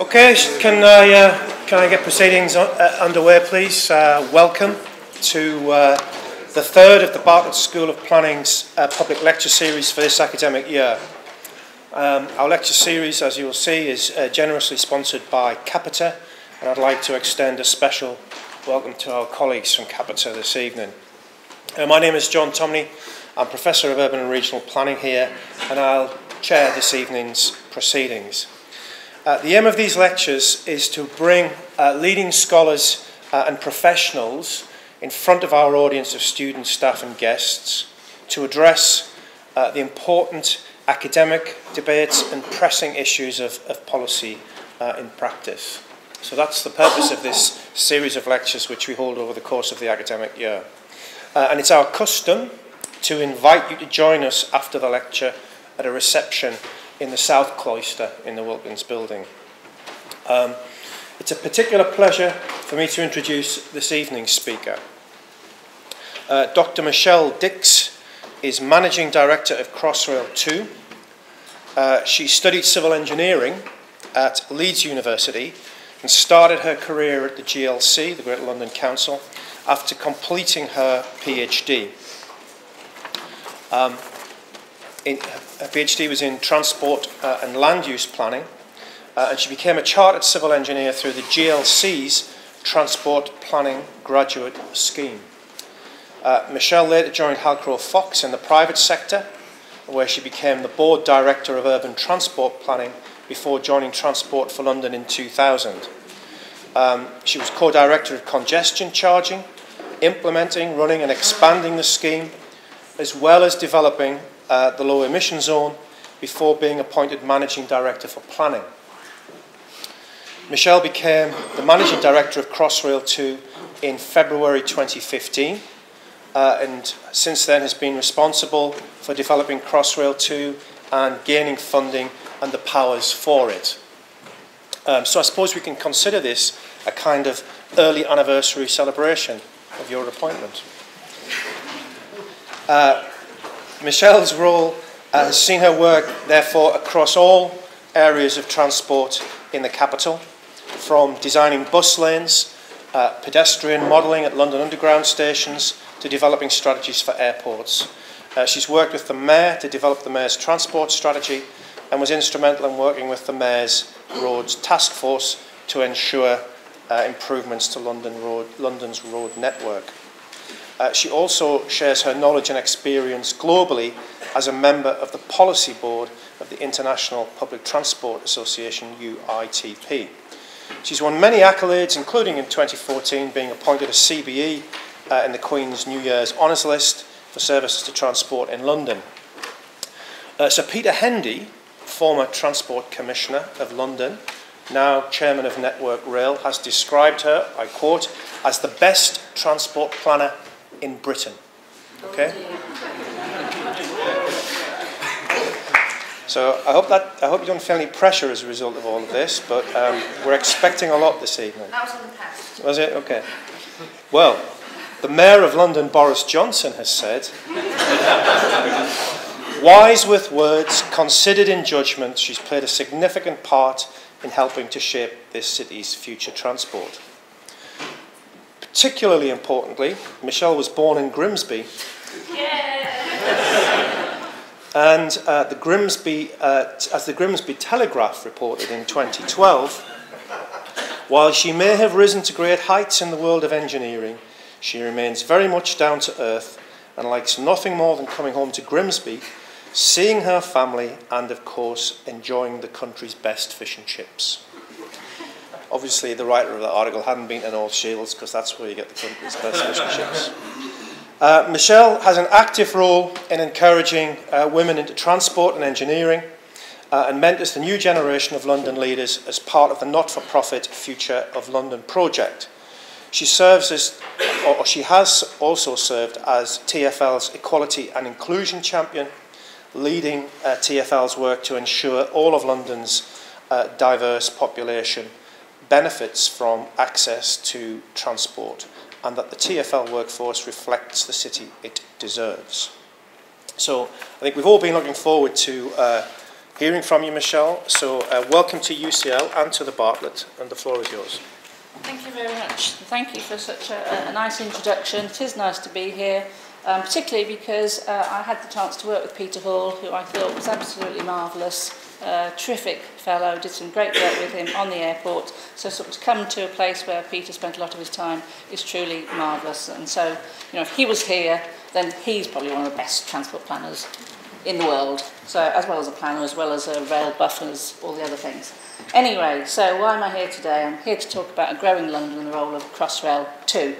Okay, can I get proceedings underway, please? Welcome to the third of the Bartlett School of Planning's public lecture series for this academic year. Our lecture series, as you will see, is generously sponsored by Capita, and I'd like to extend a special welcome to our colleagues from Capita this evening. My name is John Tomney. I'm Professor of Urban and Regional Planning here, and I'll chair this evening's proceedings. The aim of these lectures is to bring leading scholars and professionals in front of our audience of students, staff and guests to address the important academic debates and pressing issues of policy in practice. So that's the purpose of this series of lectures which we hold over the course of the academic year. And it's our custom to invite you to join us after the lecture at a reception in the South Cloister in the Wilkins building. It's a particular pleasure for me to introduce this evening's speaker. Dr. Michèle Dix is Managing Director of Crossrail 2. She studied civil engineering at Leeds University and started her career at the GLC, the Great London Council, after completing her PhD. Her PhD was in transport and land use planning, and she became a chartered civil engineer through the GLC's Transport Planning Graduate Scheme. Michelle later joined Halcrow Fox in the private sector, where she became the Board Director of Urban Transport Planning before joining Transport for London in 2000. She was co-director of congestion charging, implementing, running and expanding the scheme, as well as developing the low emission zone before being appointed Managing Director for Planning. Michelle became the Managing Director of Crossrail 2 in February 2015 and since then has been responsible for developing Crossrail 2 and gaining funding and the powers for it. So I suppose we can consider this a kind of early anniversary celebration of your appointment. Michelle's role has seen her work, therefore, across all areas of transport in the capital, from designing bus lanes, pedestrian modelling at London Underground stations, to developing strategies for airports. She's worked with the Mayor to develop the Mayor's transport strategy and was instrumental in working with the Mayor's Roads Task Force to ensure improvements to London's road network. She also shares her knowledge and experience globally as a member of the Policy Board of the International Public Transport Association, UITP. She's won many accolades, including in 2014 being appointed a CBE in the Queen's New Year's Honours List for services to transport in London. Sir Peter Hendy, former Transport Commissioner of London, now Chairman of Network Rail, has described her, I quote, as the best transport planner in Britain. Okay? So I hope you don't feel any pressure as a result of all of this, but we're expecting a lot this evening. That was in the past. Was it? Okay. Well, the Mayor of London, Boris Johnson, has said, wise with words, considered in judgment, she's played a significant part in helping to shape this city's future transport. Particularly importantly, Michelle was born in Grimsby. Yeah. And as the Grimsby Telegraph reported in 2012, while she may have risen to great heights in the world of engineering, she remains very much down to earth and likes nothing more than coming home to Grimsby, seeing her family and, of course, enjoying the country's best fish and chips. Obviously, the writer of that article hadn't been to North Shields because that's where you get the country's best fish and chips. Michelle has an active role in encouraging women into transport and engineering and mentors the new generation of London leaders as part of the not-for-profit Future of London project. She serves as, or she has also served as TfL's Equality and Inclusion Champion, leading TfL's work to ensure all of London's diverse population benefits from access to transport and that the TfL workforce reflects the city it deserves. So I think we've all been looking forward to hearing from you, Michelle. So welcome to UCL and to the Bartlett, and the floor is yours. Thank you very much. Thank you for such a nice introduction. It is nice to be here, particularly because I had the chance to work with Peter Hall, who I thought was absolutely marvellous. Terrific fellow, did some great work with him on the airport, so sort of to come to a place where Peter spent a lot of his time is truly marvellous. And so, you know, if he was here, then he's probably one of the best transport planners in the world, so as well as a planner, as well as a rail buff, and as all the other things. Anyway, so why am I here today? I'm here to talk about a growing London and the role of Crossrail 2,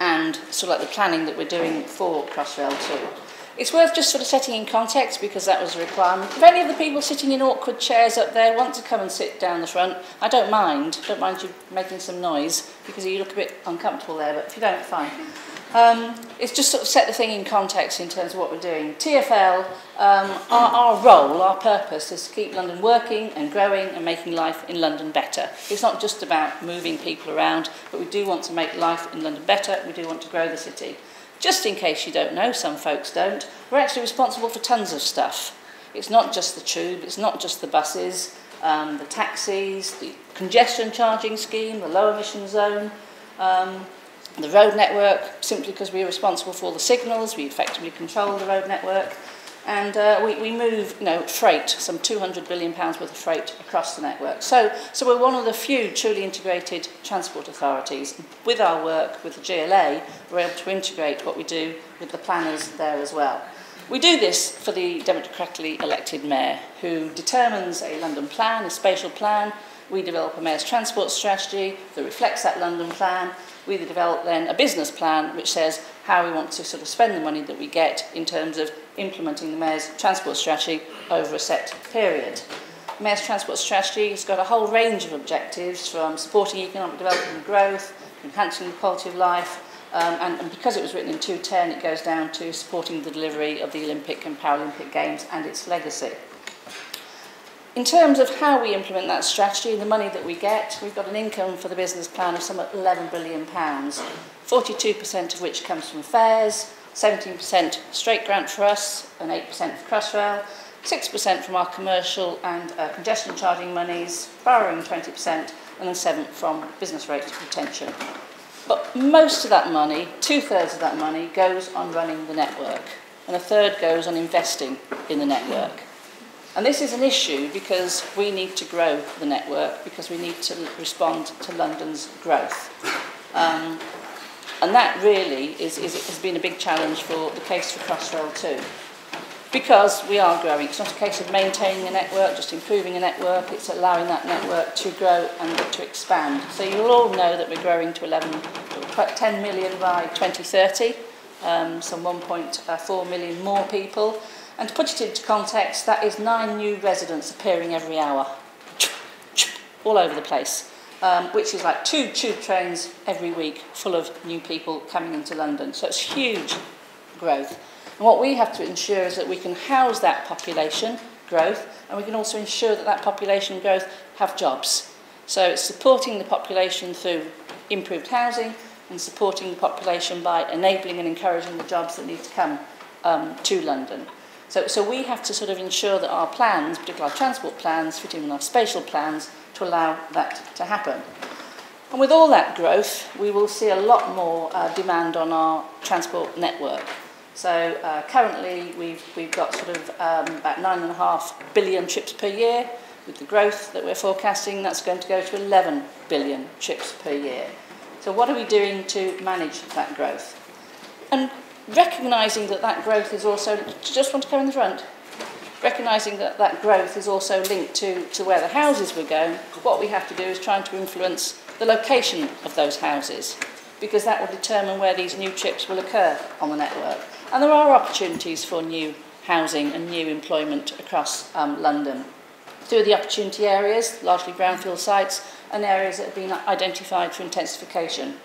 and sort of like the planning that we're doing for Crossrail 2. It's worth just sort of setting in context, because that was a requirement. If any of the people sitting in awkward chairs up there want to come and sit down the front, I don't mind. I don't mind you making some noise, because you look a bit uncomfortable there, but if you don't, fine. It's just sort of set the thing in context in terms of what we're doing. TfL, our role, our purpose is to keep London working and growing and making life in London better. It's not just about moving people around, but we do want to make life in London better. We do want to grow the city. Just in case you don't know, some folks don't, we're actually responsible for tons of stuff. It's not just the tube, it's not just the buses, the taxis, the congestion charging scheme, the low emission zone, the road network, simply because we're responsible for all the signals, we effectively control the road network, and we move, you know, freight, some £200 billion worth of freight across the network. So we're one of the few truly integrated transport authorities. With our work with the GLA, we're able to integrate what we do with the planners there as well. We do this for the democratically elected mayor, who determines a London plan, a spatial plan. We develop a mayor's transport strategy that reflects that London plan. We develop then a business plan which says how we want to sort of spend the money that we get in terms of implementing the mayor's transport strategy over a set period. The mayor's transport strategy has got a whole range of objectives, from supporting economic development and growth, enhancing the quality of life, and because it was written in 2010, it goes down to supporting the delivery of the Olympic and Paralympic Games and its legacy. In terms of how we implement that strategy and the money that we get, we've got an income for the business plan of some £11 billion, 42% of which comes from fares, 17% straight grant for us, and 8% for Crossrail, 6% from our commercial and congestion charging monies, borrowing 20%, and then 7% from business rate retention. But most of that money, two-thirds of that money, goes on running the network, and a third goes on investing in the network. And this is an issue because we need to grow the network, because we need to respond to London's growth. And that really has been a big challenge for the case for Crossrail 2. Because we are growing. It's not a case of maintaining a network, just improving a network. It's allowing that network to grow and to expand. So you'll all know that we're growing to 10 million by 2030, some 1.4 million more people. And to put it into context, that is 9 new residents appearing every hour, all over the place, which is like 2 tube trains every week full of new people coming into London. So it's huge growth. And what we have to ensure is that we can house that population growth, and we can also ensure that that population growth have jobs. So it's supporting the population through improved housing, and supporting the population by enabling and encouraging the jobs that need to come to London. So we have to sort of ensure that our plans, particularly our transport plans, fit in with our spatial plans to allow that to happen. And with all that growth, we will see a lot more demand on our transport network. So currently we've got sort of about 9.5 billion trips per year. With the growth that we're forecasting, that's going to go to 11 billion trips per year. So what are we doing to manage that growth? And recognising that that growth is also... Do you just want to go in the front? Recognising that that growth is also linked to where the houses were going, what we have to do is trying to influence the location of those houses, because that will determine where these new trips will occur on the network. And there are opportunities for new housing and new employment across London, through the opportunity areas, largely brownfield sites, and areas that have been identified for intensification.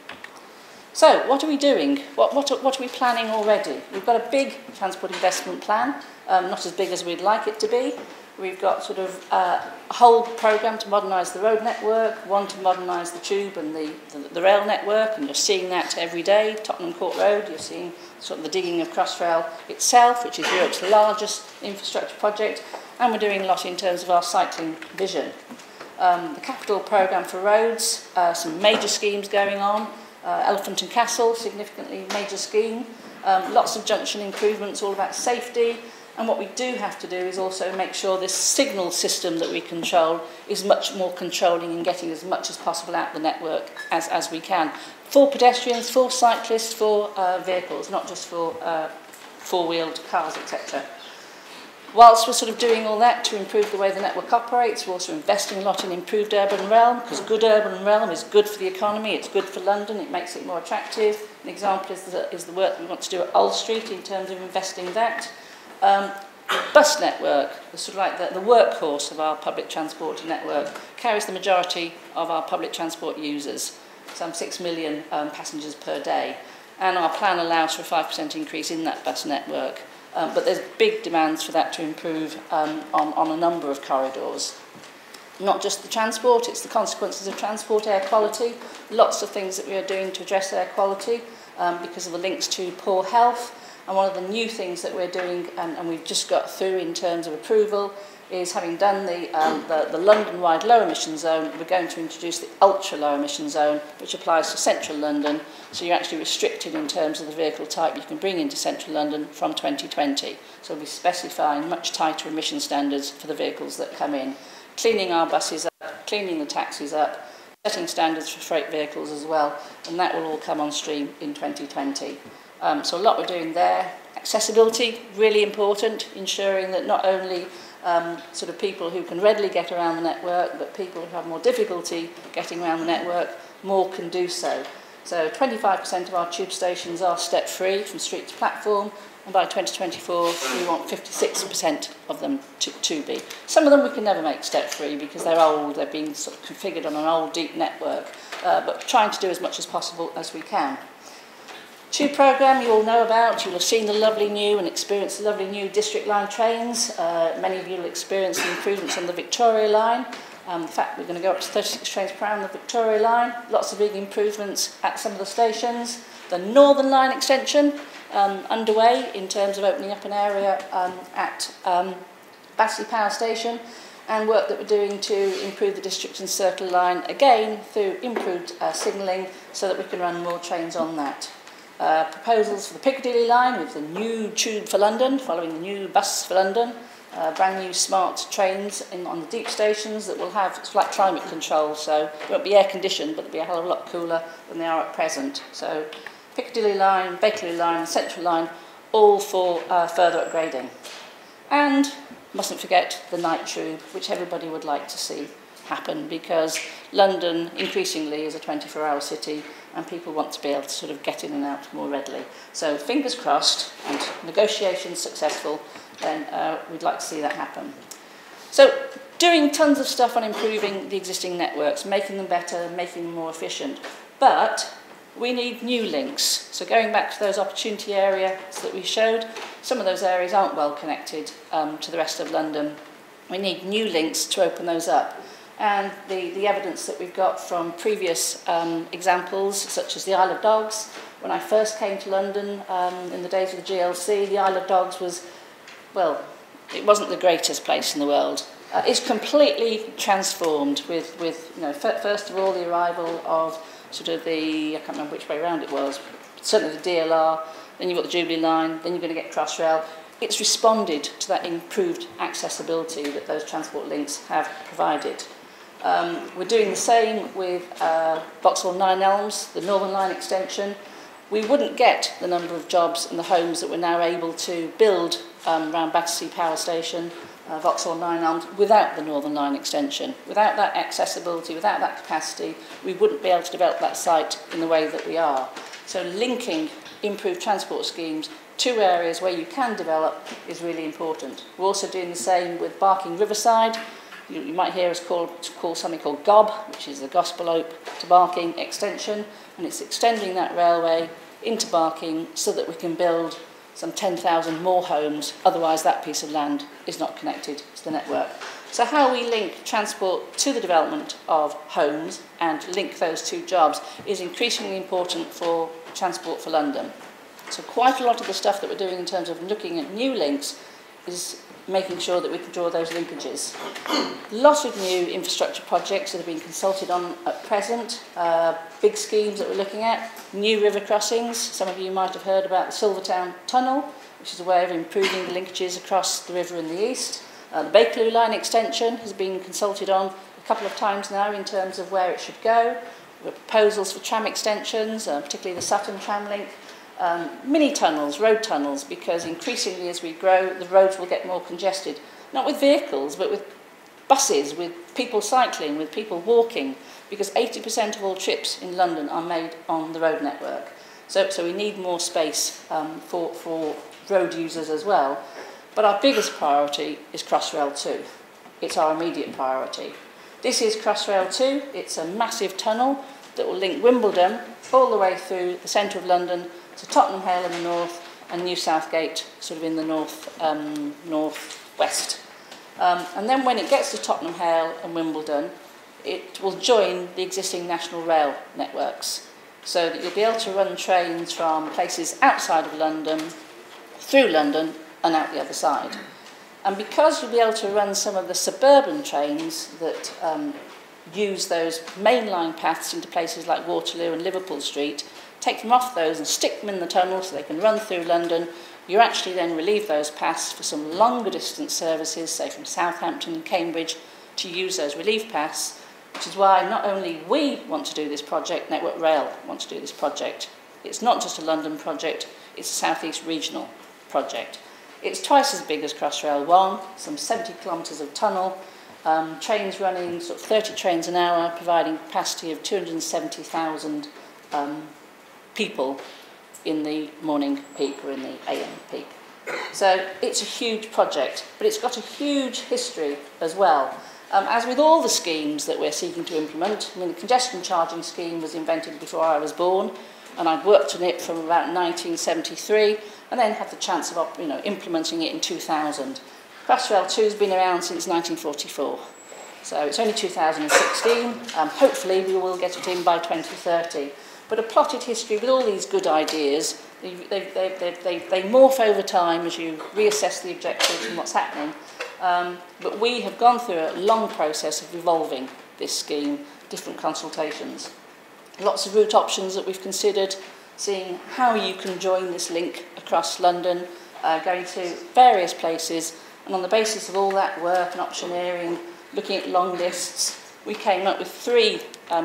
So, what are we doing? What are we planning already? We've got a big transport investment plan, not as big as we'd like it to be, We've got sort of a whole programme to modernise the road network, one to modernise the tube and the rail network, and you're seeing that every day. Tottenham Court Road, you're seeing sort of the digging of Crossrail itself, which is Europe's largest infrastructure project, and we're doing a lot in terms of our cycling vision. The capital programme for roads, some major schemes going on, Elephant and Castle, significantly major scheme, lots of junction improvements, all about safety. And what we do have to do is also make sure this signal system that we control is much more controlling and getting as much as possible out the network as we can. For pedestrians, for cyclists, for vehicles, not just for four-wheeled cars, etc. Whilst we're sort of doing all that to improve the way the network operates, we're also investing a lot in improved urban realm, because good urban realm is good for the economy, it's good for London, it makes it more attractive. An example is the work that we want to do at Old Street in terms of investing that. The bus network, sort of like the workhorse of our public transport network, carries the majority of our public transport users, some 6 million passengers per day. And our plan allows for a 5% increase in that bus network. But there's big demands for that to improve on a number of corridors. Not just the transport, it's the consequences of transport, air quality, lots of things that we are doing to address air quality because of the links to poor health. And one of the new things that we're doing, and we've just got through in terms of approval, is having done the London-wide low emission zone, we're going to introduce the ultra low emission zone, which applies to central London. So you're actually restricted in terms of the vehicle type you can bring into central London from 2020. So we'll be specifying much tighter emission standards for the vehicles that come in, cleaning our buses up, cleaning the taxis up, setting standards for freight vehicles as well, and that will all come on stream in 2020. So a lot we're doing there. Accessibility, really important, ensuring that not only sort of people who can readily get around the network, but people who have more difficulty getting around the network, more can do so. So 25% of our tube stations are step-free from street to platform, and by 2024 we want 56% of them to be. Some of them we can never make step-free because they're old, they're being sort of configured on an old deep network, but trying to do as much as possible as we can. Tube programme you all know about, you'll have seen the lovely new and experienced the lovely new district line trains. Many of you will experience the improvements on the Victoria line. In fact, we're going to go up to 36 trains per hour on the Victoria line. Lots of big improvements at some of the stations. The Northern line extension underway in terms of opening up an area at Battersea Power Station, and work that we're doing to improve the district and circle line again through improved signalling so that we can run more trains on that. Proposals for the Piccadilly line with the new Tube for London, following the new Bus for London, brand new smart trains on the deep stations that will have flat climate control, so it won't be air conditioned, but it'll be a hell of a lot cooler than they are at present. So Piccadilly line, Bakerloo line, Central line, all for further upgrading. And mustn't forget the night tube, which everybody would like to see happen, because London increasingly is a 24-hour city, and people want to be able to sort of get in and out more readily. So fingers crossed, and negotiations successful, then we'd like to see that happen. So doing tons of stuff on improving the existing networks, making them better, making them more efficient. But we need new links. So going back to those opportunity areas that we showed, some of those areas aren't well connected to the rest of London. We need new links to open those up. And the evidence that we've got from previous examples, such as the Isle of Dogs. When I first came to London in the days of the GLC, the Isle of Dogs was, well, it wasn't the greatest place in the world. It's completely transformed with you know, first of all, the arrival of sort of the, I can't remember which way around it was, certainly the DLR, then you've got the Jubilee line, then you're going to get Crossrail. It's responded to that improved accessibility that those transport links have provided. We're doing the same with Vauxhall Nine Elms, the Northern Line extension. We wouldn't get the number of jobs and the homes that we're now able to build around Battersea Power Station, Vauxhall Nine Elms, without the Northern Line extension. Without that accessibility, without that capacity, we wouldn't be able to develop that site in the way that we are. So linking improved transport schemes to areas where you can develop is really important. We're also doing the same with Barking Riverside. You might hear us call something called GOB, which is the Gospel Oak to Barking Extension, and it's extending that railway into Barking so that we can build some 10,000 more homes, otherwise that piece of land is not connected to the network. So how we link transport to the development of homes and link those two jobs is increasingly important for Transport for London. So quite a lot of the stuff that we're doing in terms of looking at new links is making sure that we can draw those linkages. Lots of new infrastructure projects that are being consulted on at present, big schemes that we're looking at, new river crossings. Some of you might have heard about the Silvertown Tunnel, which is a way of improving the linkages across the river in the east. The Bakerloo Line extension has been consulted on a couple of times now in terms of where it should go. There are proposals for tram extensions, particularly the Sutton tram link. Mini tunnels, road tunnels, because increasingly as we grow, the roads will get more congested. Not with vehicles, but with buses, with people cycling, with people walking, because 80% of all trips in London are made on the road network. So we need more space for road users as well. But our biggest priority is Crossrail 2. It's our immediate priority. This is Crossrail 2. It's a massive tunnel that will link Wimbledon all the way through the centre of London to Tottenham Hale in the north and New Southgate sort of in the north-west. And then when it gets to Tottenham Hale and Wimbledon, it will join the existing national rail networks so that you'll be able to run trains from places outside of London, through London and out the other side. And because you'll be able to run some of the suburban trains that use those mainline paths into places like Waterloo and Liverpool Street, take them off those and stick them in the tunnel so they can run through London, you actually then relieve those paths for some longer distance services, say from Southampton and Cambridge, to use those relief paths, which is why not only we want to do this project, Network Rail want to do this project. It's not just a London project, it's a South East regional project. It's twice as big as Crossrail 1, some 70 kilometres of tunnel, trains running sort of 30 trains an hour, providing capacity of 270,000 people in the morning peak or in the AM peak. So it's a huge project, but it's got a huge history as well. As with all the schemes that we're seeking to implement, I mean, the congestion charging scheme was invented before I was born, and I'd worked on it from about 1973, and then had the chance of implementing it in 2000. Crossrail 2 has been around since 1944, so it's only 2016. Hopefully we will get it in by 2030. But a plotted history with all these good ideas, they morph over time as you reassess the objectives and what's happening. But we have gone through a long process of evolving this scheme, different consultations. Lots of route options that we've considered, seeing how you can join this link across London, going to various places, and on the basis of all that work and optioneering, looking at long lists, we came up with three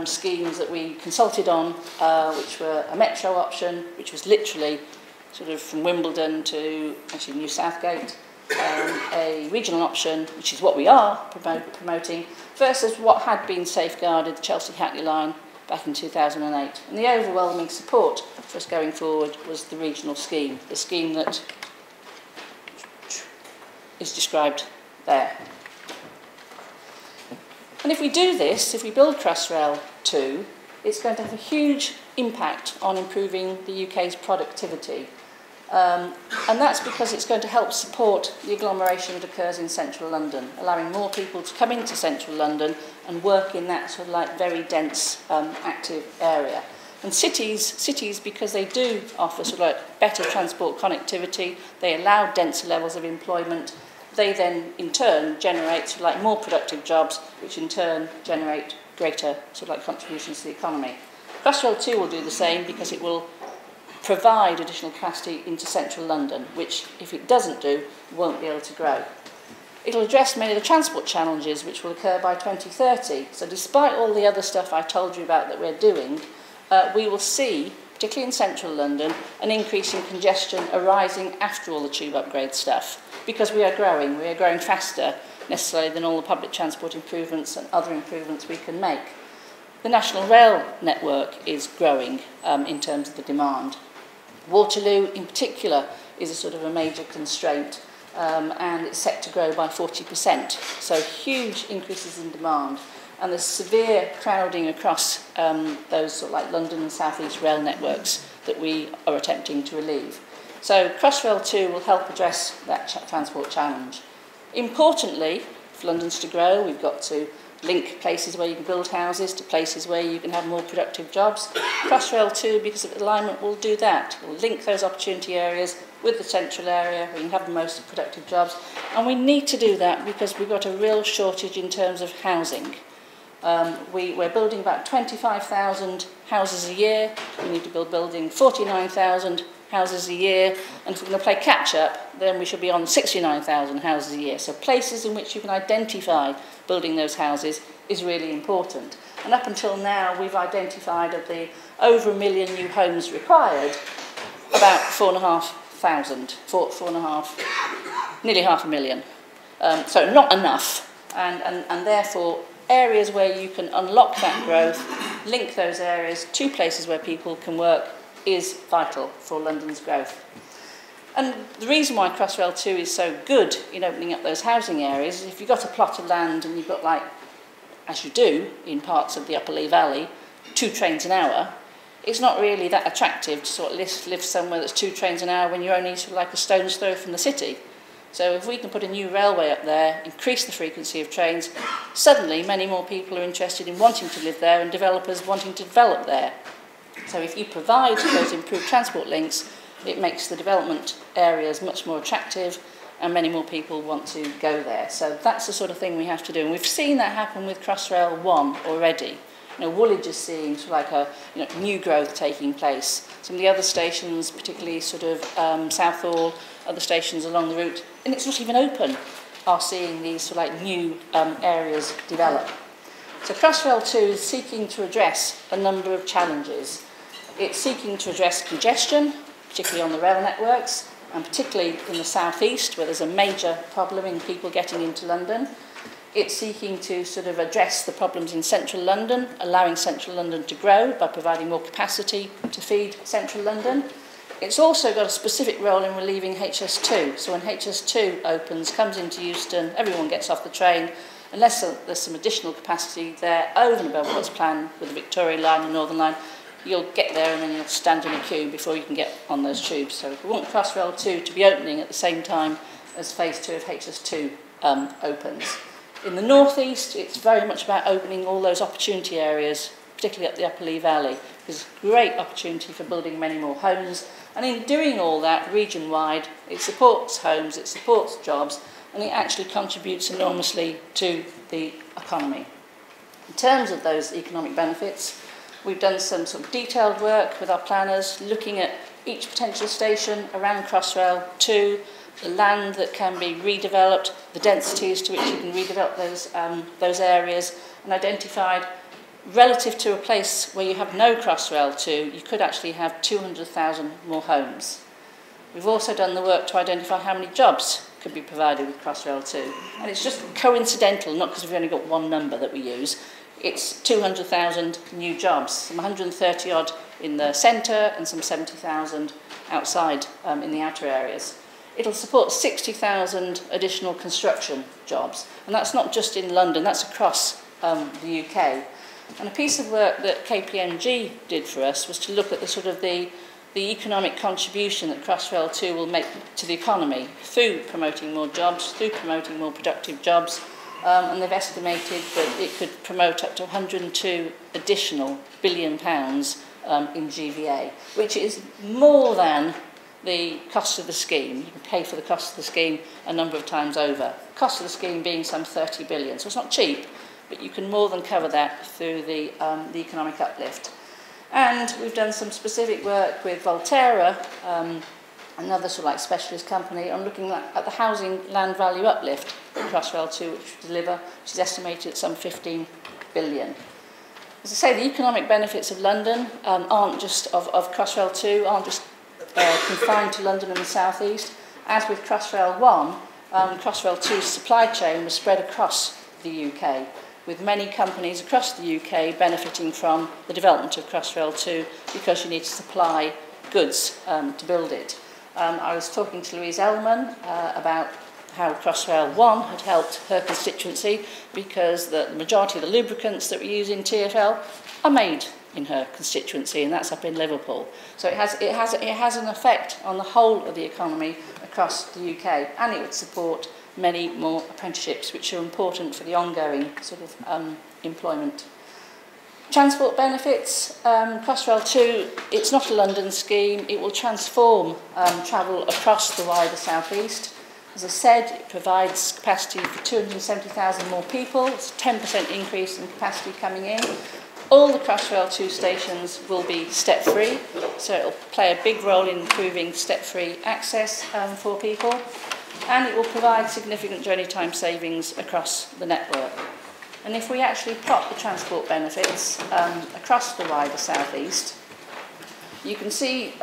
schemes that we consulted on, which were a metro option, which was literally sort of from Wimbledon to actually New Southgate, a regional option, which is what we are promoting, versus what had been safeguarded, the Chelsea-Hackney line back in 2008. And the overwhelming support for us going forward was the regional scheme, the scheme that is described there. And if we do this, if we build Crossrail 2, it's going to have a huge impact on improving the UK's productivity. And that's because it's going to help support the agglomeration that occurs in central London, allowing more people to come into central London and work in that sort of like very dense, active area. And cities, because they do offer sort of like better transport connectivity, they allow denser levels of employment. They then, in turn, generate sort of like more productive jobs, which in turn generate greater sort of like contributions to the economy. Crossrail 2 will do the same because it will provide additional capacity into central London, which, if it doesn't do, won't be able to grow. It'll address many of the transport challenges which will occur by 2030. So despite all the other stuff I told you about that we're doing, we will see, particularly in central London, an increase in congestion arising after all the tube upgrade stuff. Because we are growing faster necessarily than all the public transport improvements and other improvements we can make. The national rail network is growing in terms of the demand. Waterloo in particular is a sort of a major constraint and it's set to grow by 40%, so huge increases in demand. And there's severe crowding across those sort of like London and South East rail networks that we are attempting to relieve. So Crossrail 2 will help address that transport challenge. Importantly, for London to grow, we've got to link places where you can build houses to places where you can have more productive jobs. Crossrail 2, because of alignment, will do that. We'll link those opportunity areas with the central area where you can have the most productive jobs. And we need to do that because we've got a real shortage in terms of housing. We're building about 25,000 houses a year. We need to be building 49,000 houses a year. And if we're going to play catch-up, then we should be on 69,000 houses a year. So places in which you can identify building those houses is really important. And up until now, we've identified of the over 1 million new homes required, about 4,500, nearly 500,000. So not enough, and therefore areas where you can unlock that growth, link those areas to places where people can work is vital for London's growth. And the reason why Crossrail 2 is so good in opening up those housing areas is if you've got a plot of land and you've got, like, as you do in parts of the Upper Lee Valley, 2 trains an hour, it's not really that attractive to sort of live somewhere that's 2 trains an hour when you're only sort of like a stone's throw from the city. So if we can put a new railway up there, increase the frequency of trains, suddenly many more people are interested in wanting to live there and developers wanting to develop there. So if you provide those improved transport links, it makes the development areas much more attractive and many more people want to go there. So that's the sort of thing we have to do. And we've seen that happen with Crossrail 1 already. You know, Woolwich is seeing sort of like a new growth taking place. Some of the other stations, particularly sort of Southall, other stations along the route, and it's not even open, are seeing these sort of like new areas develop. So Crossrail 2 is seeking to address a number of challenges. It's seeking to address congestion, particularly on the rail networks, and particularly in the southeast, where there's a major problem in people getting into London. It's seeking to sort of address the problems in central London, allowing central London to grow by providing more capacity to feed central London. It's also got a specific role in relieving HS2. So when HS2 opens, comes into Euston, everyone gets off the train, unless there's some additional capacity there over and above what's planned with the Victoria line and Northern line, you'll get there and then you'll stand in a queue before you can get on those tubes. So we want Crossrail 2 to be opening at the same time as phase 2 of HS2 opens. In the northeast, it's very much about opening all those opportunity areas, particularly up the Upper Lee Valley. There's great opportunity for building many more homes. And in doing all that region-wide, it supports homes, it supports jobs, and it actually contributes enormously to the economy. In terms of those economic benefits, we've done some sort of detailed work with our planners, looking at each potential station around Crossrail 2, the land that can be redeveloped, the densities to which you can redevelop those areas, and identified relative to a place where you have no Crossrail 2, you could actually have 200,000 more homes. We've also done the work to identify how many jobs could be provided with Crossrail 2. And it's just coincidental, not because we've only got one number that we use, it's 200,000 new jobs, some 130 odd in the centre and some 70,000 outside in the outer areas. It'll support 60,000 additional construction jobs. And that's not just in London, that's across the UK. And a piece of work that KPMG did for us was to look at the sort of the economic contribution that Crossrail 2 will make to the economy through promoting more jobs, through promoting more productive jobs, and they've estimated that it could promote up to 102 additional £1 billion in GVA, which is more than the cost of the scheme. You can pay for the cost of the scheme a number of times over. The cost of the scheme being some 30 billion, so it's not cheap, but you can more than cover that through the economic uplift. And we've done some specific work with Volterra, another sort of like specialist company, on looking at the housing land value uplift in Crossrail 2, which we deliver, which is estimated at some 15 billion. As I say, the economic benefits of London aren't just of Crossrail 2 aren't just confined to London and the southeast. As with Crossrail 1, Crossrail 2's supply chain was spread across the UK, with many companies across the UK benefiting from the development of Crossrail 2 because you need to supply goods to build it. I was talking to Louise Ellman about how Crossrail 1 had helped her constituency because the majority of the lubricants that we use in TfL are made in her constituency, and that's up in Liverpool. So it has an effect on the whole of the economy across the UK, and it would support many more apprenticeships, which are important for the ongoing sort of employment. Transport benefits, Crossrail 2, it's not a London scheme. It will transform travel across the wider southeast. As I said, it provides capacity for 270,000 more people. It's a 10% increase in capacity coming in. All the Crossrail 2 stations will be step-free, so it will play a big role in improving step-free access for people. And it will provide significant journey time savings across the network. And if we actually plot the transport benefits across the wider southeast, you can see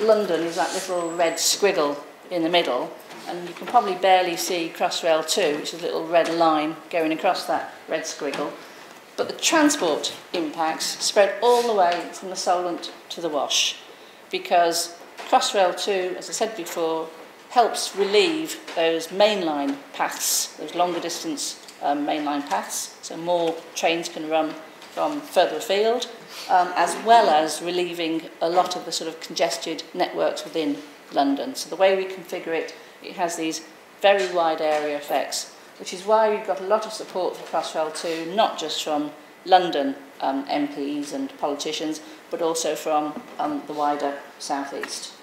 London is that little red squiggle in the middle, and you can probably barely see Crossrail 2, which is a little red line going across that red squiggle. But the transport impacts spread all the way from the Solent to the Wash, because Crossrail 2, as I said before, helps relieve those mainline paths, those longer distance mainline paths, so more trains can run from further afield, as well as relieving a lot of the sort of congested networks within London. So the way we configure it, it has these very wide area effects, which is why we've got a lot of support for Crossrail 2, not just from London MPs and politicians, but also from the wider southeast.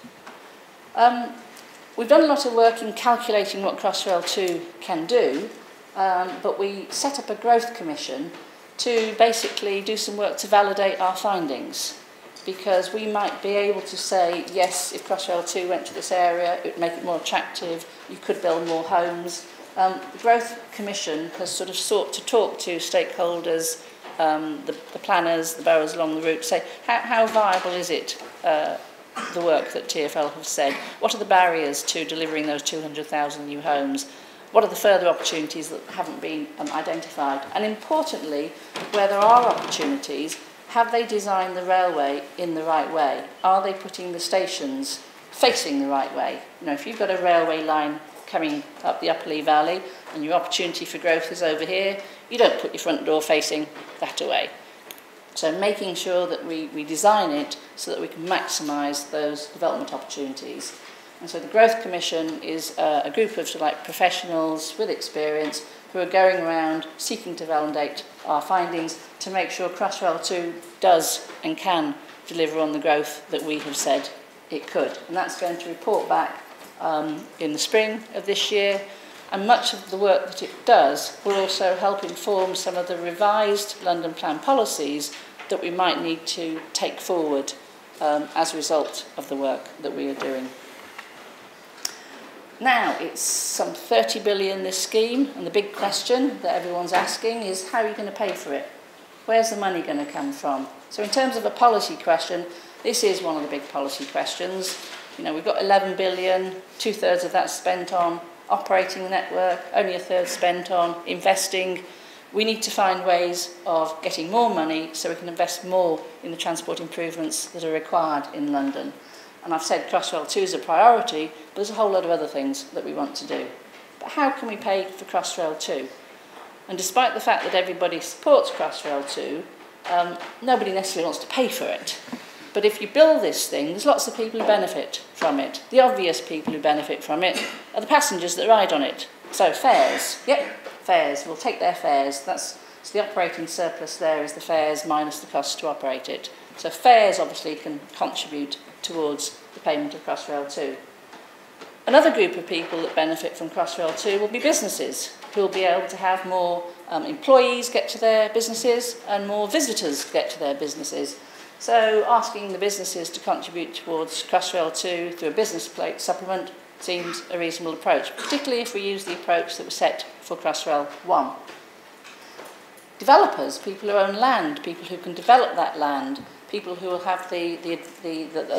We've done a lot of work in calculating what Crossrail 2 can do, but we set up a growth commission to basically do some work to validate our findings, because we might be able to say, yes, if Crossrail 2 went to this area, it would make it more attractive, you could build more homes. The growth commission has sort of sought to talk to stakeholders, the planners, the boroughs along the route, to say, how viable is it, the work that TfL have said? What are the barriers to delivering those 200,000 new homes? What are the further opportunities that haven't been identified? And importantly, where there are opportunities, have they designed the railway in the right way? Are they putting the stations facing the right way? You know, if you've got a railway line coming up the Upper Lee Valley and your opportunity for growth is over here, you don't put your front door facing that way. So making sure that we design it so that we can maximise those development opportunities. And so the Growth Commission is a group of professionals with experience who are going around seeking to validate our findings to make sure Crossrail 2 does and can deliver on the growth that we have said it could. And that's going to report back in the spring of this year. And much of the work that it does will also help inform some of the revised London Plan policies that we might need to take forward as a result of the work that we are doing. Now, it's some 30 billion, this scheme, and the big question that everyone's asking is, how are you going to pay for it? Where's the money going to come from? So in terms of a policy question, this is one of the big policy questions. You know, we've got 11 billion, two-thirds of that's spent on operating the network, only a third spent on investing. We need to find ways of getting more money so we can invest more in the transport improvements that are required in London. And I've said Crossrail 2 is a priority, but there's a whole lot of other things that we want to do. But how can we pay for Crossrail 2? And despite the fact that everybody supports Crossrail 2, nobody necessarily wants to pay for it. But if you build this thing, there's lots of people who benefit from it. The obvious people who benefit from it are the passengers that ride on it. So fares, yep, fares, we'll take their fares. So the operating surplus there is the fares minus the cost to operate it. So fares obviously can contribute towards the payment of Crossrail 2. Another group of people that benefit from Crossrail 2 will be businesses, who will be able to have more employees get to their businesses and more visitors get to their businesses. So asking the businesses to contribute towards Crossrail 2 through a business plate supplement seems a reasonable approach, particularly if we use the approach that was set for Crossrail 1. Developers, people who own land, people who can develop that land, people who will have the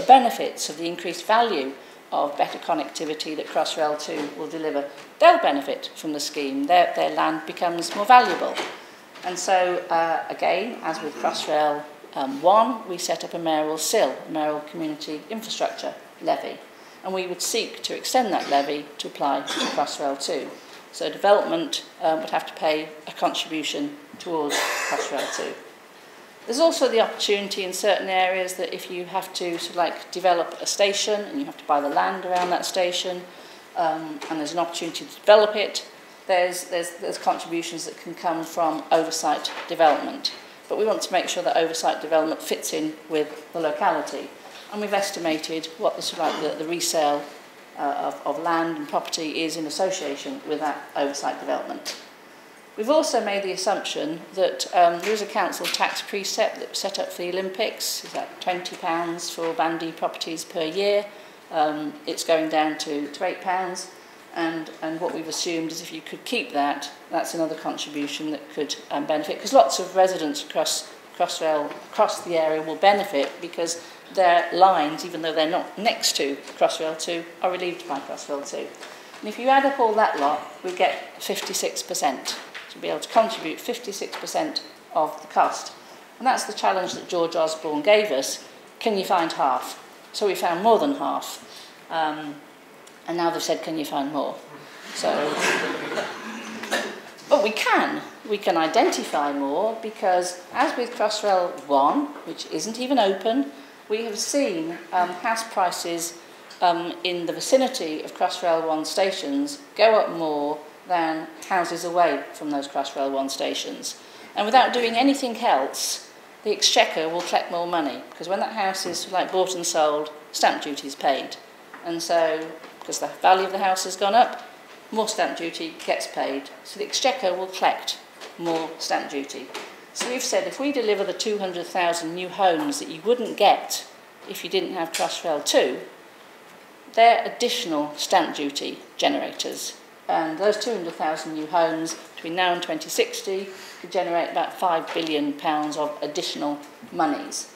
benefits of the increased value of better connectivity that Crossrail 2 will deliver, they'll benefit from the scheme. Their land becomes more valuable. And so, again, as with Crossrail 1, we set up a mayoral SIL, a mayoral community infrastructure levy, and we would seek to extend that levy to apply to Crossrail 2. So development would have to pay a contribution towards Crossrail 2. There's also the opportunity in certain areas that if you have to sort of like develop a station and you have to buy the land around that station, and there's an opportunity to develop it, there's contributions that can come from oversight development. But we want to make sure that oversight development fits in with the locality. And we've estimated what the, sort of like the resale of land and property is in association with that oversight development. We've also made the assumption that there is a council tax precept that was set up for the Olympics. It's at £20 for bandy properties per year. It's going down to £8. And what we've assumed is if you could keep that, that's another contribution that could benefit. Because lots of residents across the area will benefit because their lines, even though they're not next to Crossrail 2, are relieved by Crossrail 2. And if you add up all that lot, we get 56%. To be able to contribute 56% of the cost. And that's the challenge that George Osborne gave us. Can you find half? So we found more than half. And now they've said, can you find more? So, but we can. We can identify more because, as with Crossrail 1, which isn't even open, we have seen house prices in the vicinity of Crossrail 1 stations go up more than houses away from those Crossrail 1 stations. And without doing anything else, the Exchequer will collect more money, because when that house is like bought and sold, stamp duty is paid. And so, because the value of the house has gone up, more stamp duty gets paid. So the Exchequer will collect more stamp duty. So we've said if we deliver the 200,000 new homes that you wouldn't get if you didn't have Crossrail 2, they're additional stamp duty generators. And those 200,000 new homes between now and 2060 could generate about £5 billion of additional monies.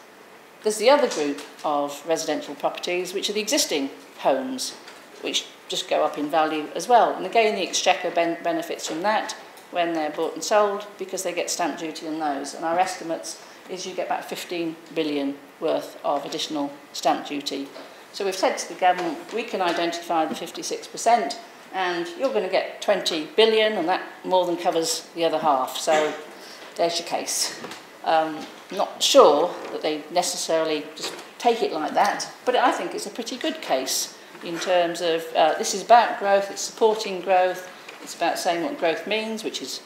There's the other group of residential properties, which are the existing homes, which just go up in value as well. And again, the Exchequer benefits from that when they're bought and sold because they get stamp duty on those. And our estimates is you get about 15 billion worth of additional stamp duty. So we've said to the government, we can identify the 56%. And you're going to get 20 billion, and that more than covers the other half. So there's your case. Not sure that they necessarily just take it like that, but I think it's a pretty good case in terms of this is about growth, it's supporting growth, it's about saying what growth means, which is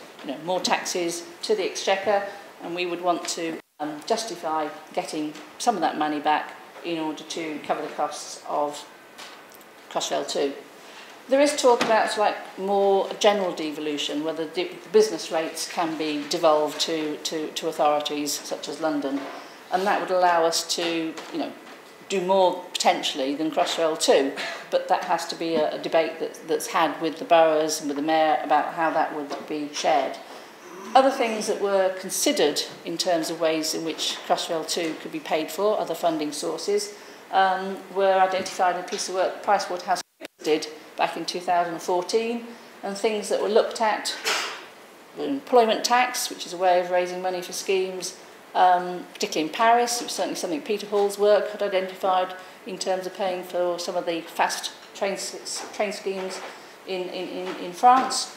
more taxes to the Exchequer, and we would want to justify getting some of that money back in order to cover the costs of Crossrail 2. There is talk about more general devolution, whether the business rates can be devolved to authorities such as London, and that would allow us to do more potentially than Crossrail 2, but that has to be a debate that's had with the boroughs and with the mayor about how that would be shared. Other things that were considered in terms of ways in which Crossrail 2 could be paid for, other funding sources, were identified in a piece of work PricewaterhouseCoopers did back in 2014, and things that were looked at were employment tax, which is a way of raising money for schemes, particularly in Paris. It was certainly something Peter Hall's work had identified in terms of paying for some of the fast train schemes in France.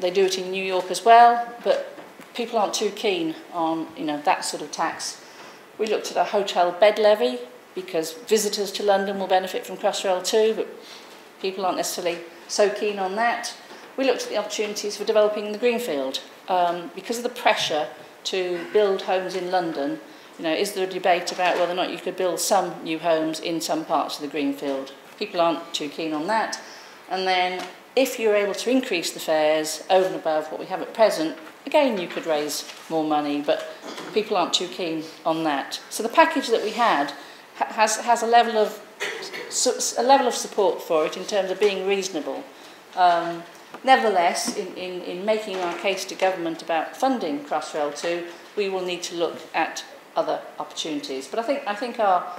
They do it in New York as well, but people aren't too keen on that sort of tax. We looked at a hotel bed levy, because visitors to London will benefit from Crossrail 2, but people aren't necessarily so keen on that. We looked at the opportunities for developing the greenfield. Because of the pressure to build homes in London, is there a debate about whether or not you could build some new homes in some parts of the greenfield? People aren't too keen on that. And then if you're able to increase the fares over and above what we have at present, again, you could raise more money, but people aren't too keen on that. So the package that we had has a level of support for it in terms of being reasonable. Nevertheless, in making our case to government about funding Crossrail 2, we will need to look at other opportunities. But I think our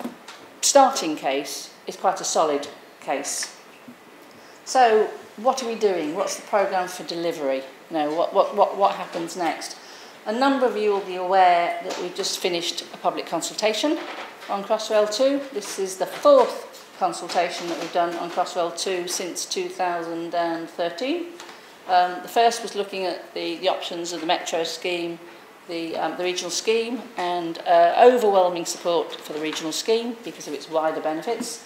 starting case is quite a solid case. So what are we doing? What's the programme for delivery? What happens next? A number of you will be aware that we've just finished a public consultation on Crossrail 2. This is the fourth consultation that we've done on Crossrail 2 since 2013. The first was looking at the options of the metro scheme the regional scheme, and overwhelming support for the regional scheme because of its wider benefits.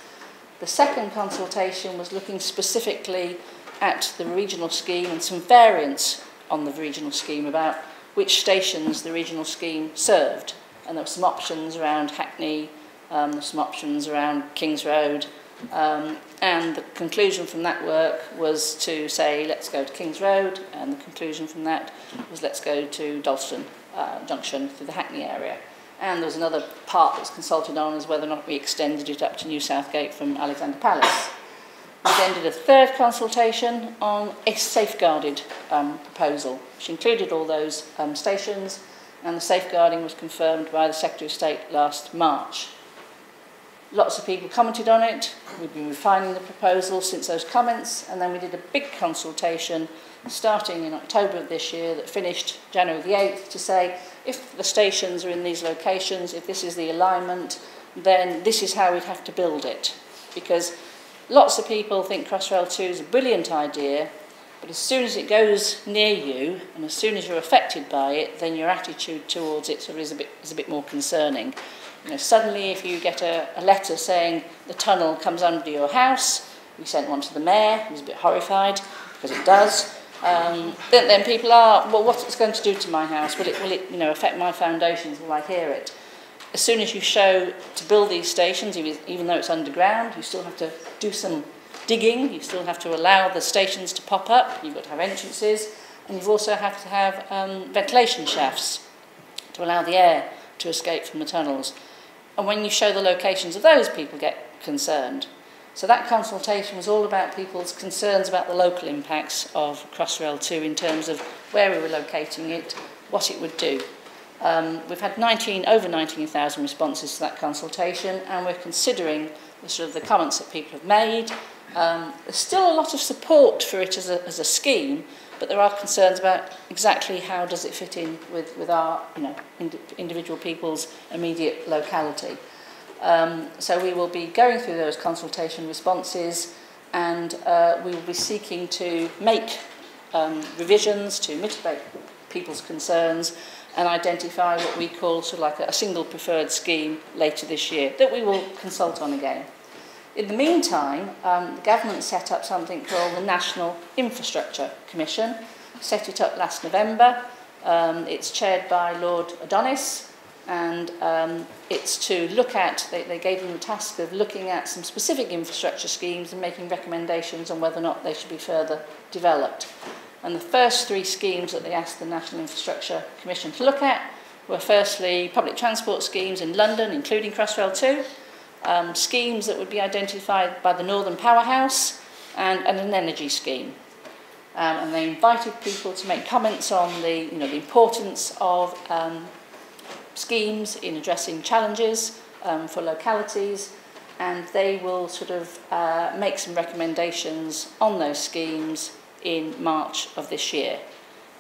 The second consultation was looking specifically at the regional scheme and some variants on the regional scheme about which stations the regional scheme served. And there were some options around Hackney, some options around King's Road, and the conclusion from that work was to say, let's go to King's Road, and the conclusion from that was let's go to Dalston Junction through the Hackney area. And there was another part that was consulted on as whether or not we extended it up to New Southgate from Alexander Palace. We then did a third consultation on a safeguarded proposal, which included all those stations, and the safeguarding was confirmed by the Secretary of State last March. Lots of people commented on it. We've been refining the proposal since those comments, and then we did a big consultation starting in October of this year that finished January the 8th to say, if the stations are in these locations, if this is the alignment, then this is how we'd have to build it. Because lots of people think Crossrail 2 is a brilliant idea, but as soon as it goes near you, and as soon as you're affected by it, then your attitude towards it sort of is a bit more concerning. You know, suddenly if you get a letter saying the tunnel comes under your house, we sent one to the mayor, he was a bit horrified, because it does, then people are, well, what's it going to do to my house? Will it affect my foundations? Will I hear it? As soon as you show to build these stations, even though it's underground, you still have to do some digging, you still have to allow the stations to pop up, you've got to have entrances, and you also have to have ventilation shafts to allow the air to escape from the tunnels. And when you show the locations of those, people get concerned. So that consultation was all about people's concerns about the local impacts of Crossrail 2 in terms of where we were locating it, what it would do. We've had over 19,000 responses to that consultation, and we're considering the sort of the comments that people have made. There's still a lot of support for it as a scheme, but there are concerns about exactly how does it fit in with our individual people's immediate locality. So we will be going through those consultation responses, and we will be seeking to make revisions to mitigate people's concerns and identify what we call sort of like a single preferred scheme later this year that we will consult on again. In the meantime, the government set up something called the National Infrastructure Commission, set it up last November. It's chaired by Lord Adonis, and it's to look at, they gave them the task of looking at some specific infrastructure schemes and making recommendations on whether or not they should be further developed. And the first three schemes that they asked the National Infrastructure Commission to look at were firstly public transport schemes in London, including Crossrail 2, schemes that would be identified by the Northern Powerhouse, and an energy scheme. And they invited people to make comments on the importance of schemes in addressing challenges for localities, and they will sort of make some recommendations on those schemes in March of this year.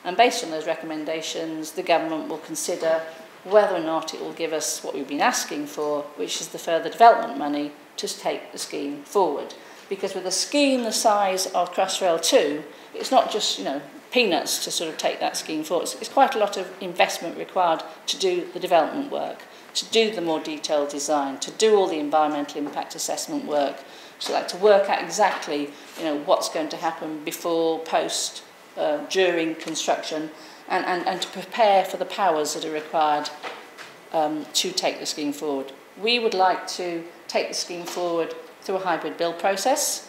And based on those recommendations, the government will consider whether or not it will give us what we've been asking for, which is the further development money to take the scheme forward. Because with a scheme the size of Crossrail 2, it's not just peanuts to sort of take that scheme forward. It's quite a lot of investment required to do the development work, to do the more detailed design, to do all the environmental impact assessment work, so like to work out exactly what's going to happen before, post, during construction, and to prepare for the powers that are required to take the scheme forward. We would like to take the scheme forward through a hybrid build process.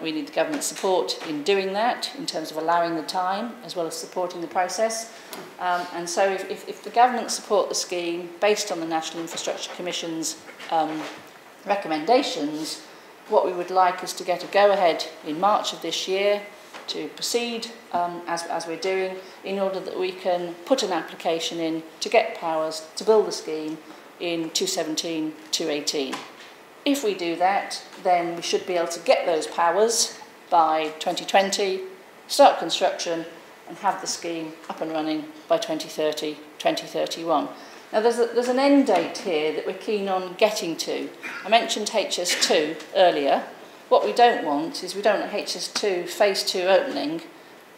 We need the government support in doing that, in terms of allowing the time as well as supporting the process. And so if the government support the scheme based on the National Infrastructure Commission's recommendations, what we would like is to get a go-ahead in March of this year to proceed as we're doing, in order that we can put an application in to get powers to build the scheme in 2017-2018. If we do that, then we should be able to get those powers by 2020, start construction, and have the scheme up and running by 2030, 2031. Now there's an end date here that we're keen on getting to. I mentioned HS2 earlier. What we don't want is we don't want HS2 phase 2 opening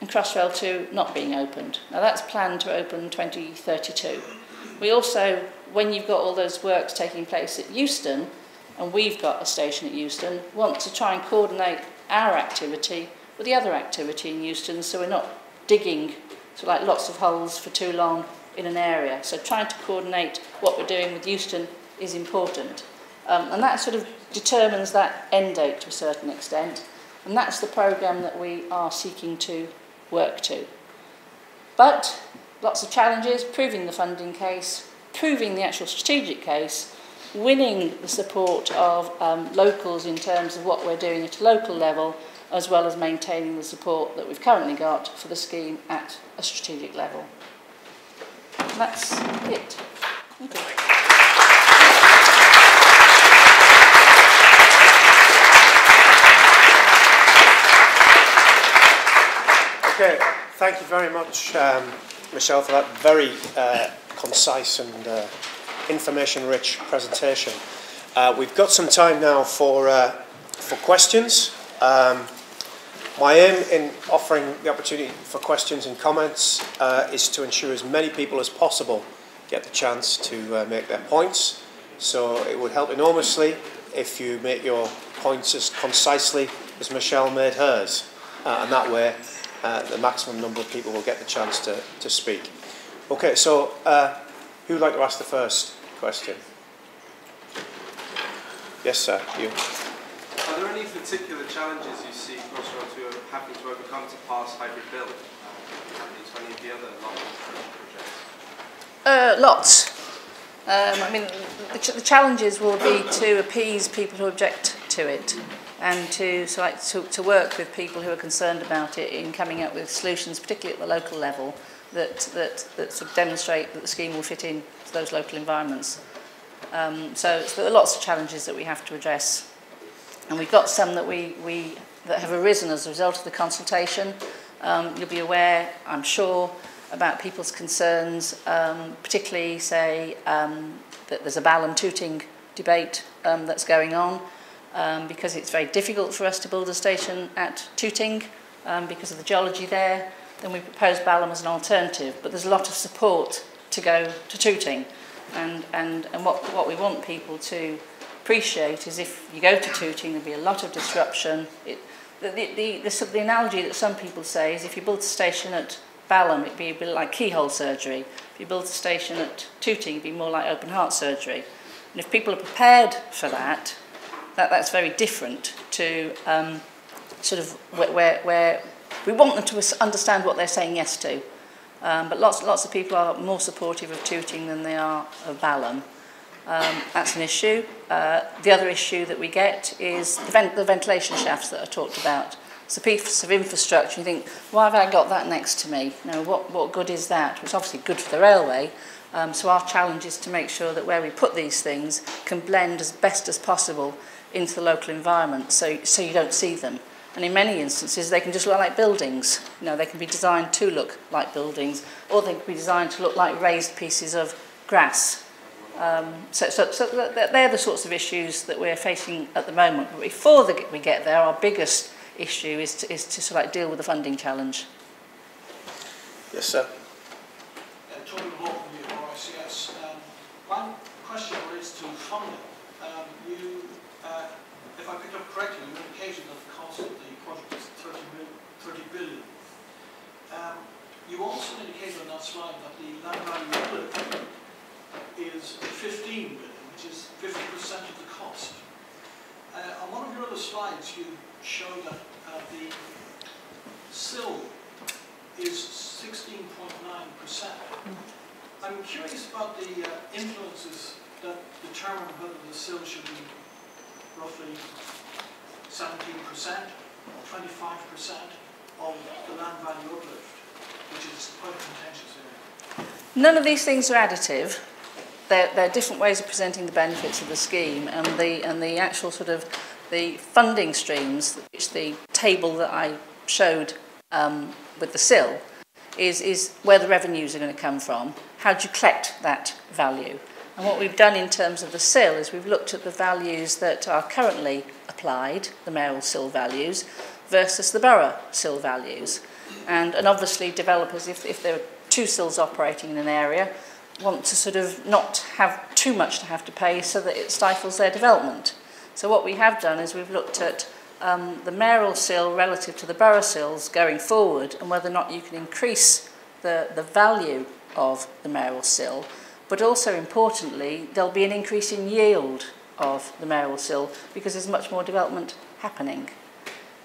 and Crossrail 2 not being opened. Now that's planned to open 2032. We also, when you've got all those works taking place at Euston, and we've got a station at Euston, want to try and coordinate our activity with the other activity in Euston, so we're not digging like lots of holes for too long in an area. So trying to coordinate what we're doing with Euston is important. And that sort of determines that end date to a certain extent. And that's the programme that we are seeking to work to. But lots of challenges, proving the funding case, proving the actual strategic case, winning the support of locals in terms of what we're doing at a local level, as well as maintaining the support that we've currently got for the scheme at a strategic level. And that's it. Thank you. Okay, thank you very much, Michelle, for that very concise and information-rich presentation. We've got some time now for questions. My aim in offering the opportunity for questions and comments is to ensure as many people as possible get the chance to make their points. So it would help enormously if you make your points as concisely as Michelle made hers. And that way, the maximum number of people will get the chance to speak. Okay, so who would like to ask the first question? Yes, sir, you. Are there any particular challenges you see Crossrail 2 having to overcome to pass hybrid bill and any of the other projects? Lots. I mean, the challenges will be to appease people who object to it, and to work with people who are concerned about it in coming up with solutions, particularly at the local level, that sort of demonstrate that the scheme will fit in to those local environments. So there are lots of challenges that we have to address, and we've got some that that have arisen as a result of the consultation. You'll be aware, I'm sure, about people's concerns, particularly, say, that there's a Balham Tooting debate that's going on, because it's very difficult for us to build a station at Tooting because of the geology there. Then we proposed Balham as an alternative, but there's a lot of support to go to Tooting. And what we want people to appreciate is if you go to Tooting, there'll be a lot of disruption. The analogy that some people say is if you built a station at Balham, it'd be a bit like keyhole surgery. If you built a station at Tooting, it'd be more like open heart surgery. And if people are prepared for that, that's very different to sort of where we want them to understand what they're saying yes to. But lots of people are more supportive of Tooting than they are of Balham. That's an issue. The other issue that we get is the ventilation shafts that are talked about. It's a piece of infrastructure. You think, why have I got that next to me? You know, what good is that? It's obviously good for the railway. So our challenge is to make sure that where we put these things can blend as best as possible into the local environment, so you don't see them. And in many instances, they can just look like buildings. You know, they can be designed to look like buildings, or they can be designed to look like raised pieces of grass. So they're the sorts of issues that we're facing at the moment. But before we get there, our biggest issue is to sort of like deal with the funding challenge. Yes, sir. Tommy Moore from the RICS. One question relates to funding. If I picked up correctly, your indication of the cost of the project is 30 billion. You also indicated on that slide that the land value is 15 billion, which is 50% of the cost. On one of your other slides, you show that the sill is 16.9%. I'm curious about the influences that determine whether the sill should be roughly 17% or 25% of the land value uplift, which is quite a contentious area. None of these things are additive. They're different ways of presenting the benefits of the scheme, and the actual sort of the funding streams, which the table that I showed with the sill is where the revenues are going to come from. How do you collect that value? And what we've done in terms of the sill is we've looked at the values that are currently applied, the mayoral sill values, versus the borough sill values. And obviously developers, if there are two sills operating in an area, want to sort of not have too much to have to pay so that it stifles their development. So what we have done is we've looked at the mayoral sill relative to the borough sills going forward and whether or not you can increase the value of the mayoral sill, but also importantly there'll be an increase in yield of the mayoral sill because there's much more development happening.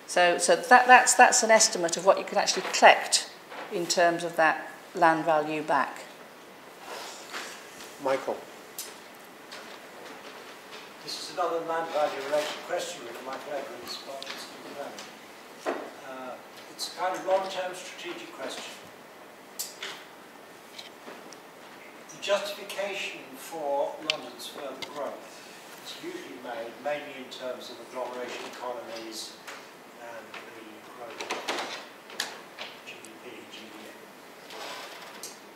So that's an estimate of what you can actually collect in terms of that land value back. Michael. This is another land value related question with my colleague in this part. It's a kind of long-term strategic question. The justification for London's further growth is usually made mainly in terms of agglomeration economies and the growth of GDP, GDN.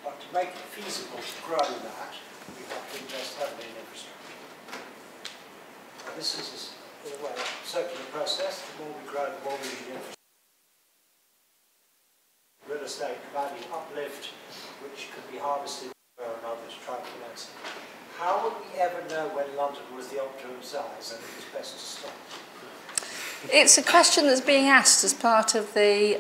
But to make it feasible to grow that, we have to invest heavily in infrastructure. Now, this is, in a way, a circular process. The more we grow, the more we need infrastructure. Real estate value uplift, which could be harvested or another to try and finance it. How would we ever know when London was the optimum size and it was best to stop? It's a question that's being asked as part of the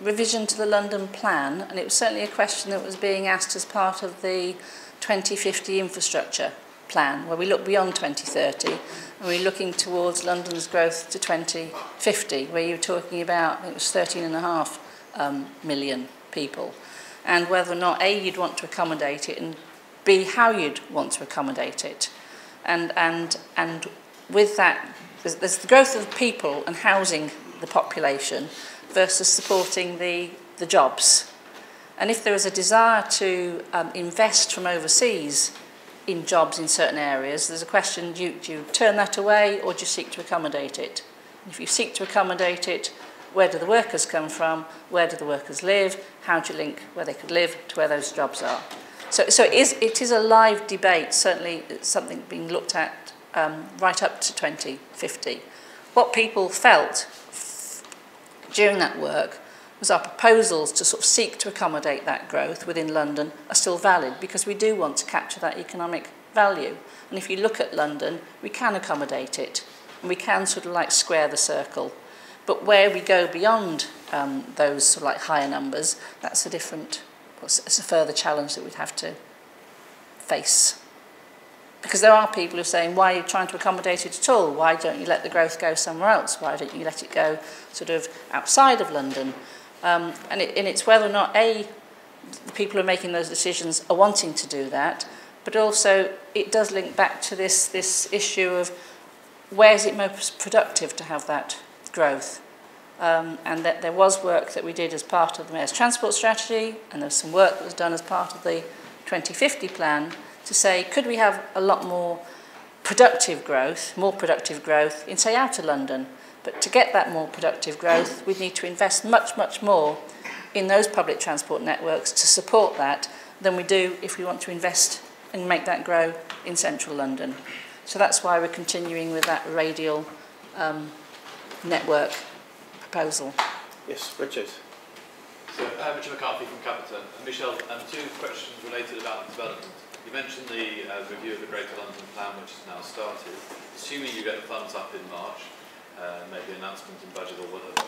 revision to the London Plan, and it was certainly a question that was being asked as part of the 2050 infrastructure plan, where we look beyond 2030 and we're looking towards London's growth to 2050, where you're talking about, I think it was 13.5 million people, and whether or not A, you'd want to accommodate it, and B, how you'd want to accommodate it. And with that, there's the growth of people and housing the population versus supporting the jobs. And if there is a desire to invest from overseas in jobs in certain areas, there's a question, do you turn that away or do you seek to accommodate it? And if you seek to accommodate it, where do the workers come from? Where do the workers live? How do you link where they could live to where those jobs are? So it is a live debate, certainly it's something being looked at right up to 2050. What people felt during that work was our proposals to sort of seek to accommodate that growth within London are still valid because we do want to capture that economic value. And if you look at London, we can accommodate it and we can sort of like square the circle. But where we go beyond those sort of like higher numbers, that's a different, it's a further challenge that we'd have to face. Because there are people who are saying, why are you trying to accommodate it at all? Why don't you let the growth go somewhere else? Why don't you let it go sort of outside of London? And it's whether or not, A, the people who are making those decisions are wanting to do that, but also it does link back to this issue of where is it most productive to have that growth. And that there was work that we did as part of the Mayor's Transport Strategy, and there was some work that was done as part of the 2050 plan to say, could we have a lot more productive growth in, say, outer London? But to get that more productive growth, we'd need to invest much, much more in those public transport networks to support that than we do if we want to invest and make that grow in central London. So that's why we're continuing with that radial network proposal. Yes, Richard. So, Richard McCarthy from Capita. Michelle, two questions related about development. You mentioned the review of the Greater London Plan, which has now started. Assuming you get the thumbs up in March, maybe announcement in budget or whatever,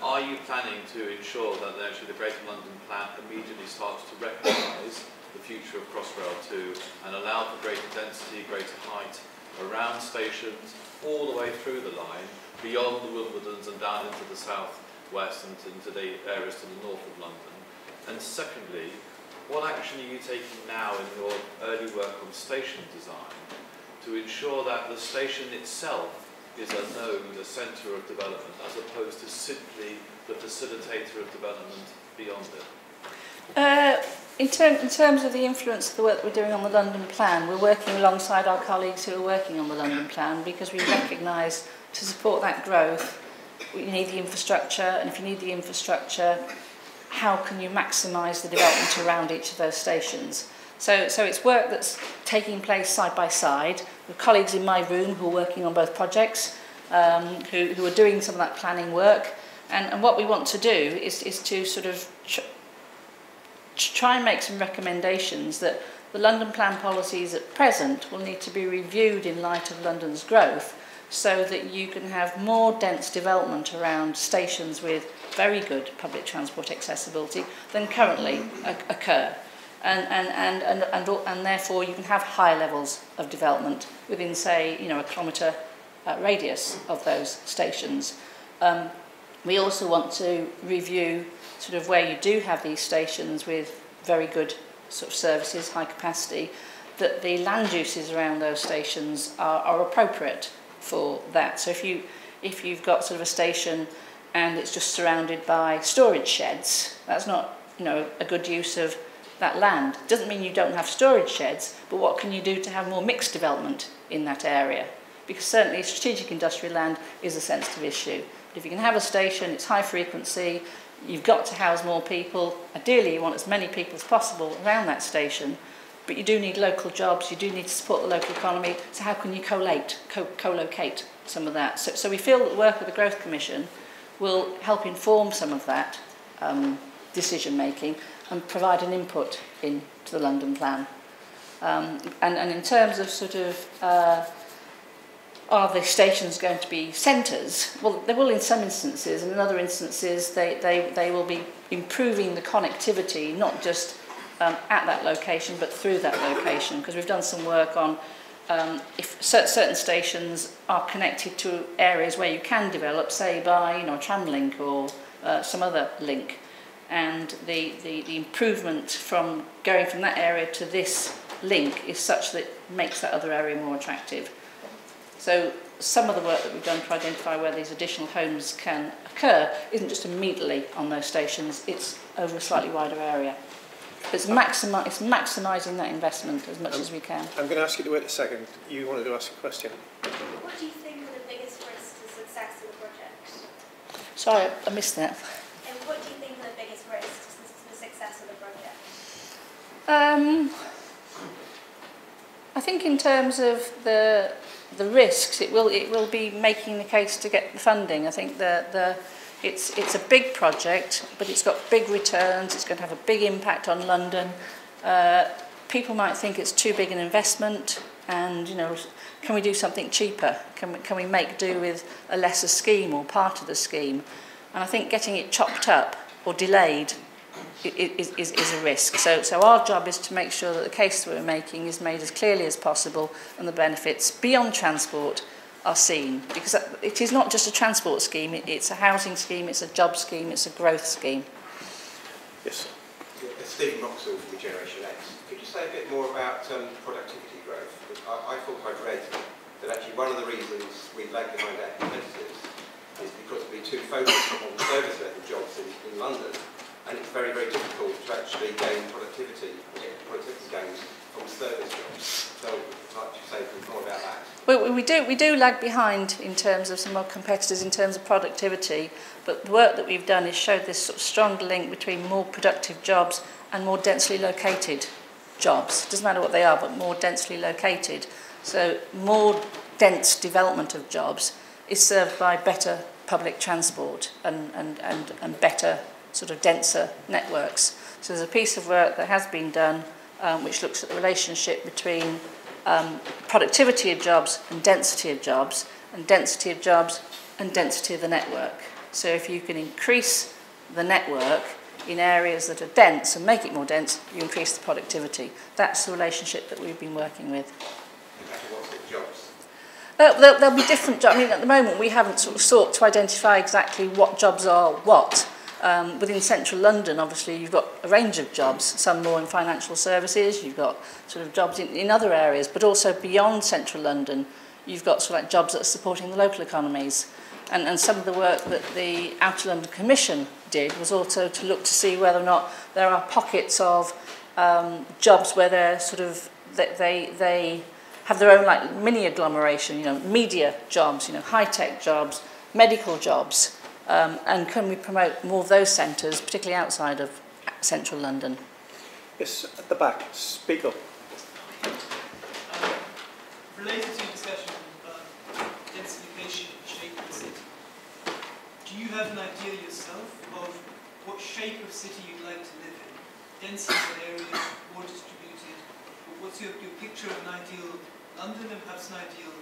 are you planning to ensure that actually the Greater London Plan immediately starts to recognise the future of Crossrail 2 and allow for greater density, greater height around stations, all the way through the line, beyond the Wimbledons and down into the south west and into the areas to the north of London? And secondly, what action are you taking now in your early work on station design to ensure that the station itself is a node, a centre of development, as opposed to simply the facilitator of development beyond it? In terms of the influence of the work that we're doing on the London Plan, we're working alongside our colleagues who are working on the London Plan because we recognise to support that growth, you need the infrastructure, and if you need the infrastructure, how can you maximise the development around each of those stations? So it's work that's taking place side by side with colleagues in my room who are working on both projects, who are doing some of that planning work, And what we want to do is to sort of try and make some recommendations that the London plan policies at present will need to be reviewed in light of London's growth, so that you can have more dense development around stations with very good public transport accessibility than currently occur. And therefore you can have high levels of development within, say, you know, a kilometre radius of those stations. We also want to review sort of where you do have these stations with very good sort of services, high capacity, that the land uses around those stations are appropriate for that. So if you've got sort of a station and it's just surrounded by storage sheds, that's not, you know, a good use of that land. Doesn't mean you don't have storage sheds, but what can you do to have more mixed development in that area? Because certainly strategic industrial land is a sensitive issue. But if you can have a station, it's high frequency, you've got to house more people, ideally you want as many people as possible around that station, but you do need local jobs, you do need to support the local economy, so how can you co-locate some of that? So we feel that the work of the Growth Commission will help inform some of that decision making and provide an input into the London plan. And in terms of sort of are the stations going to be centres? Well, they will in some instances, and in other instances they will be improving the connectivity, not just at that location but through that location, because we've done some work on if certain stations are connected to areas where you can develop, say by, you know, a tram link or some other link, and the improvement from going from that area to this link is such that it makes that other area more attractive. So some of the work that we've done to identify where these additional homes can occur isn't just immediately on those stations, it's over a slightly wider area. It's maximising that investment as much as we can. I'm going to ask you to wait a second. You wanted to ask a question. What do you think are the biggest risks to success in the project? Sorry, I missed that. And what do you think are the biggest risks to the success of the project? I think in terms of the risks, it will be making the case to get the funding. I think it's a big project, but it's got big returns, it's going to have a big impact on London. People might think it's too big an investment, and, you know, can we do something cheaper? Can we make do with a lesser scheme or part of the scheme? And I think getting it chopped up or delayed is a risk. So our job is to make sure that the case that we're making is made as clearly as possible and the benefits beyond transport are seen, because it is not just a transport scheme, it's a housing scheme, it's a job scheme, it's a growth scheme. Yes. Stephen Roxall from Generation X. Could you say a bit more about productivity growth? I thought I'd read that actually one of the reasons we lag behind our competitors is because we're too focused on service level jobs in London, and it's very, very difficult to actually gain productivity, productivity gains from service jobs. So I'd like to say more about that. Well, we do lag behind in terms of some of our competitors in terms of productivity, but the work that we've done has showed this sort of strong link between more productive jobs and more densely located jobs. It doesn't matter what they are, but more densely located. So more dense development of jobs is served by better public transport and better sort of denser networks. So there's a piece of work that has been done which looks at the relationship between productivity of jobs and density of jobs, and density of jobs and density of the network. So if you can increase the network in areas that are dense and make it more dense, you increase the productivity. That's the relationship that we've been working with. What's the jobs? There'll be different jobs. I mean, at the moment we haven't sort of sought to identify exactly what jobs are what. Within central London, obviously, you've got a range of jobs, some more in financial services, you've got sort of jobs in other areas, but also beyond central London, you've got sort of like jobs that are supporting the local economies. And some of the work that the Outer London Commission did was also to look to see whether or not there are pockets of jobs where they're sort of, they have their own like mini agglomeration, you know, media jobs, you know, high-tech jobs, medical jobs. And can we promote more of those centres, particularly outside of central London? Yes, at the back. Speak up. Related to your discussion of densification and shaping the city, do you have an idea picture of an ideal London and perhaps an ideal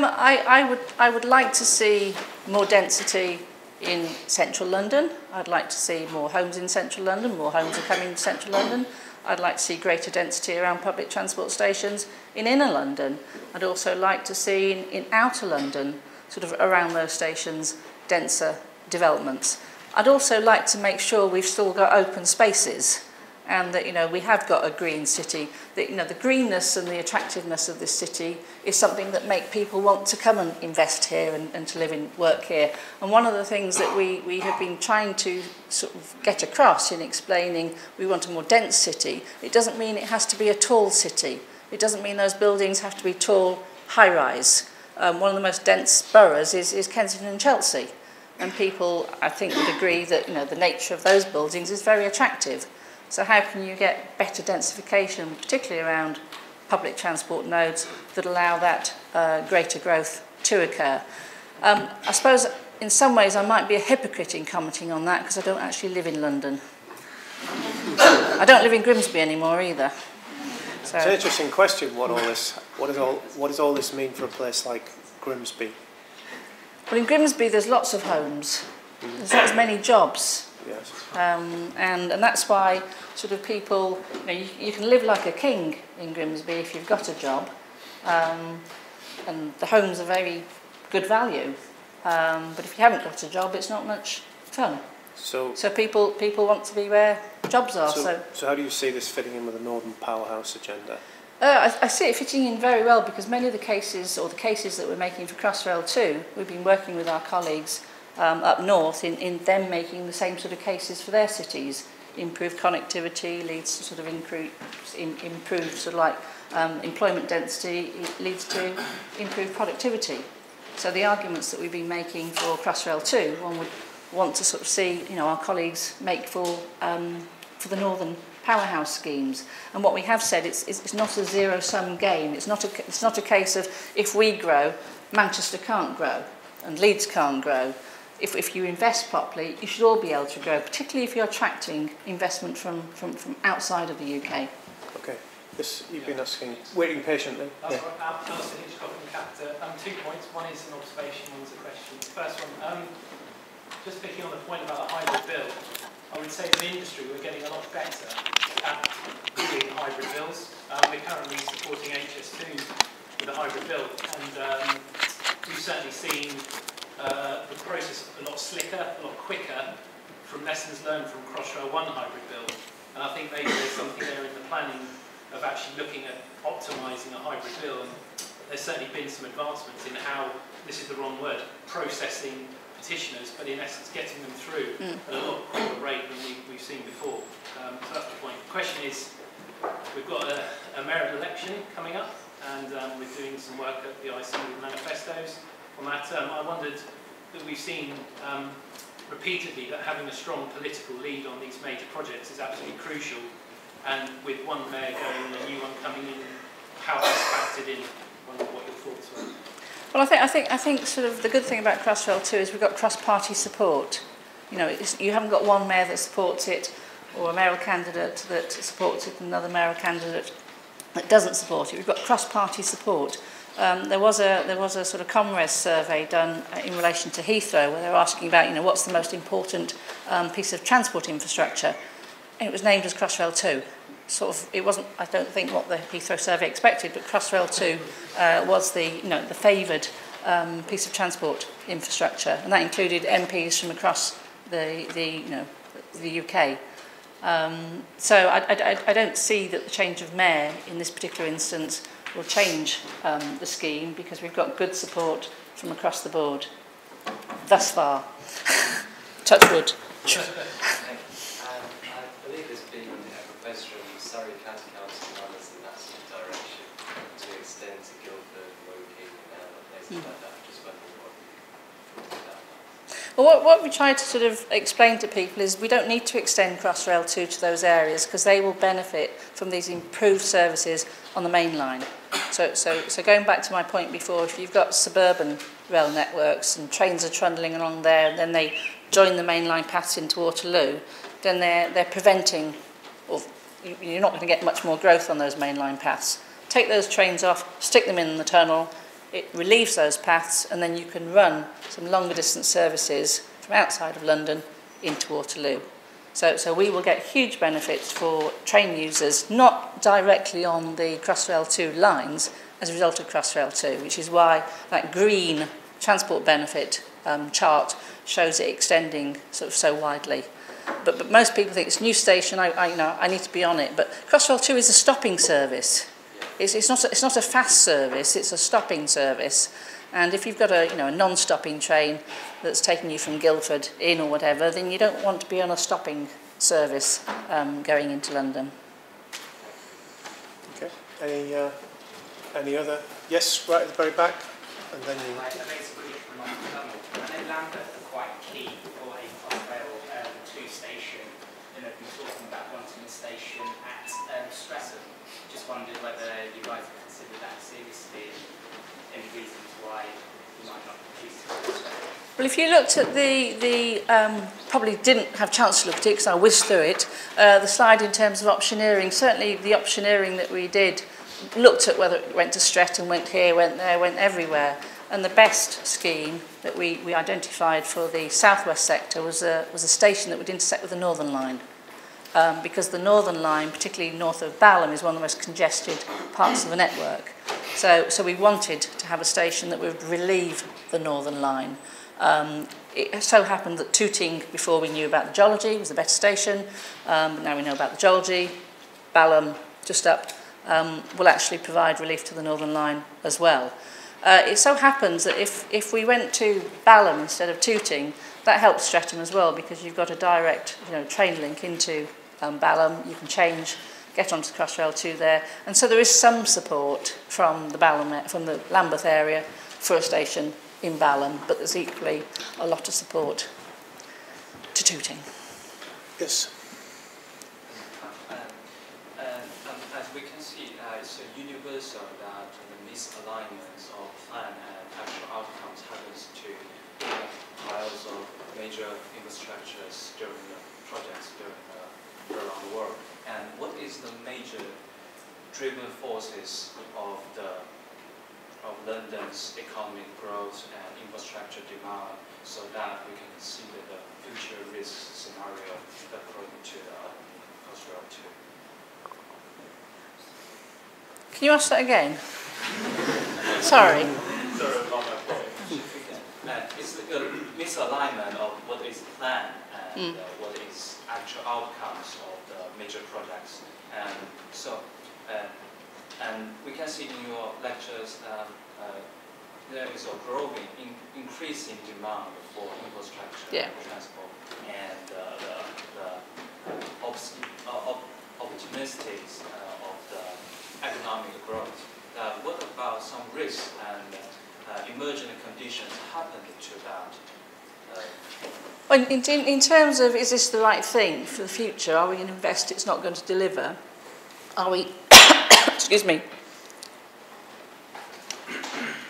UK? I would like to see more density in central London. I'd like to see more homes in central London, more homes are coming to central London. I'd like to see greater density around public transport stations in inner London. I'd also like to see in outer London, sort of around those stations, denser developments. I'd also like to make sure we've still got open spaces and that, you know, we have got a green city. That, you know, the greenness and the attractiveness of this city is something that make people want to come and invest here and to live and work here. And one of the things that we have been trying to sort of get across in explaining we want a more dense city, it doesn't mean it has to be a tall city. It doesn't mean those buildings have to be tall, high-rise. One of the most dense boroughs is Kensington and Chelsea. And people, I think, would agree that, you know, the nature of those buildings is very attractive. So how can you get better densification, particularly around public transport nodes, that allow that greater growth to occur? I suppose in some ways I might be a hypocrite in commenting on that because I don't actually live in London. I don't live in Grimsby anymore either. So. It's an interesting question. What does all this mean for a place like Grimsby? Well, in Grimsby there's lots of homes. There's not as many jobs. Yes. And that's why sort of people, you know, you can live like a king in Grimsby if you've got a job, and the homes are very good value, but if you haven't got a job it's not much fun. So people want to be where jobs are. So how do you see this fitting in with the Northern Powerhouse agenda? I see it fitting in very well because many of the cases, or the cases that we're making for Crossrail 2, we've been working with our colleagues up north in them making the same sort of cases for their cities. Improved connectivity leads to sort of improved sort of like employment density, it leads to improved productivity. So the arguments that we've been making for Crossrail 2, one would want to sort of see, you know, our colleagues make for the Northern Powerhouse schemes. And what we have said, it's not a zero-sum game. It's not a case of if we grow, Manchester can't grow and Leeds can't grow. If you invest properly, you should all be able to grow, particularly if you're attracting investment from outside of the UK. Okay. This, you've been asking, waiting patiently. That's right. I'm Darcy Hitchcock from Capita. 2 points. One is an observation, one's a question. First one, just picking on the point about a hybrid build, I would say in the industry we're getting a lot better at doing hybrid builds. We're currently supporting HS2 with a hybrid build, and we've certainly seen the process a lot slicker, a lot quicker, from lessons learned from Crossrail 1 hybrid build. And I think maybe there's something there in the planning of actually looking at optimising a hybrid build. And there's certainly been some advancements in how, this is the wrong word, processing petitioners, but in essence getting them through at a lot quicker rate than we've seen before. So that's the point. The question is, we've got a mayoral election coming up, and we're doing some work at the IC with manifestos. On that, I wondered that we've seen repeatedly that having a strong political lead on these major projects is absolutely crucial, and with one mayor going and a new one coming in, how that's factored in. I wonder what your thoughts were. Well, I think sort of the good thing about Crossrail 2 is we've got cross-party support. You know, you haven't got one mayor that supports it, or a mayoral candidate that supports it, and another mayoral candidate that doesn't support it. We've got cross-party support. There was a sort of Comres survey done in relation to Heathrow where they were asking about, you know, what's the most important piece of transport infrastructure, and it was named as Crossrail 2. Sort of, it wasn't, I don't think, what the Heathrow survey expected, but Crossrail 2 was the, you know, the favoured piece of transport infrastructure, and that included MPs from across the UK. So I don't see that the change of mayor in this particular instance will change the scheme because we've got good support from across the board thus far. Touch wood. I believe there's been a proposal from Surrey County Council and others in that sort of direction to extend to Guildford, Woking, and places like that. Just wondering what you thought about that. Well, what we try to sort of explain to people is we don't need to extend Crossrail 2 to those areas because they will benefit from these improved services on the main line. So going back to my point before, if you've got suburban rail networks and trains are trundling along there and then they join the mainline paths into Waterloo, then they're preventing, or you're not going to get much more growth on those mainline paths. Take those trains off, stick them in the tunnel, it relieves those paths, and then you can run some longer distance services from outside of London into Waterloo. So we will get huge benefits for train users, not directly on the Crossrail 2 lines, as a result of Crossrail 2, which is why that green transport benefit chart shows it extending sort of so widely. But most people think it's a new station, I need to be on it. But Crossrail 2 is a stopping service. It's not a fast service, it's a stopping service. And if you've got a non-stopping train that's taking you from Guildford in or whatever, then you don't want to be on a stopping service going into London. Okay. Any other? Yes, right at the very back. And then you... I basically remark the tunnel. I know Lambeth are quite key for a Crossrail 2 station, and I've been talking about wanting a station at Streatham. Just wondered whether you guys have considered that seriously, and any reasons why you might not choose to do that. Well, if you looked at the probably didn't have a chance to look at it because I whizzed through it, the slide in terms of optioneering, certainly the optioneering that we did looked at whether it went to Streatham, went here, went there, went everywhere. And the best scheme that we identified for the southwest sector was a station that would intersect with the northern line. Because the northern line, particularly north of Balham, is one of the most congested parts of the network. So we wanted to have a station that would relieve the northern line. It so happened that Tooting, before we knew about the geology, was the better station. But now we know about the geology. Balham, just up, will actually provide relief to the northern line as well. It so happens that if we went to Balham instead of Tooting, that helps Streatham as well, because you've got a direct train link into Balham. You can get onto the Crossrail 2 there, and so there is some support from the Lambeth area for a station in Balham, but there's equally a lot of support to Tooting. Yes. It's universal that the misalignments of plan and actual outcomes happens to piles of major infrastructures during the projects around the world. And what is the major driven forces of London's economic growth and infrastructure demand, so that we can consider the future risk scenario according to the Crossrail 2? Can you ask that again? Sorry. Sorry, not my fault. It's the misalignment of what is planned and what is actual outcomes of the major projects. And so, and we can see in your lectures there is a growing, increasing demand for infrastructure, transport, and the opportunities of the economic growth. What about some risks and emergent conditions happening to that? Well, in terms of, is this the right thing for the future? Are we going to invest it's not going to deliver? Are we, excuse me,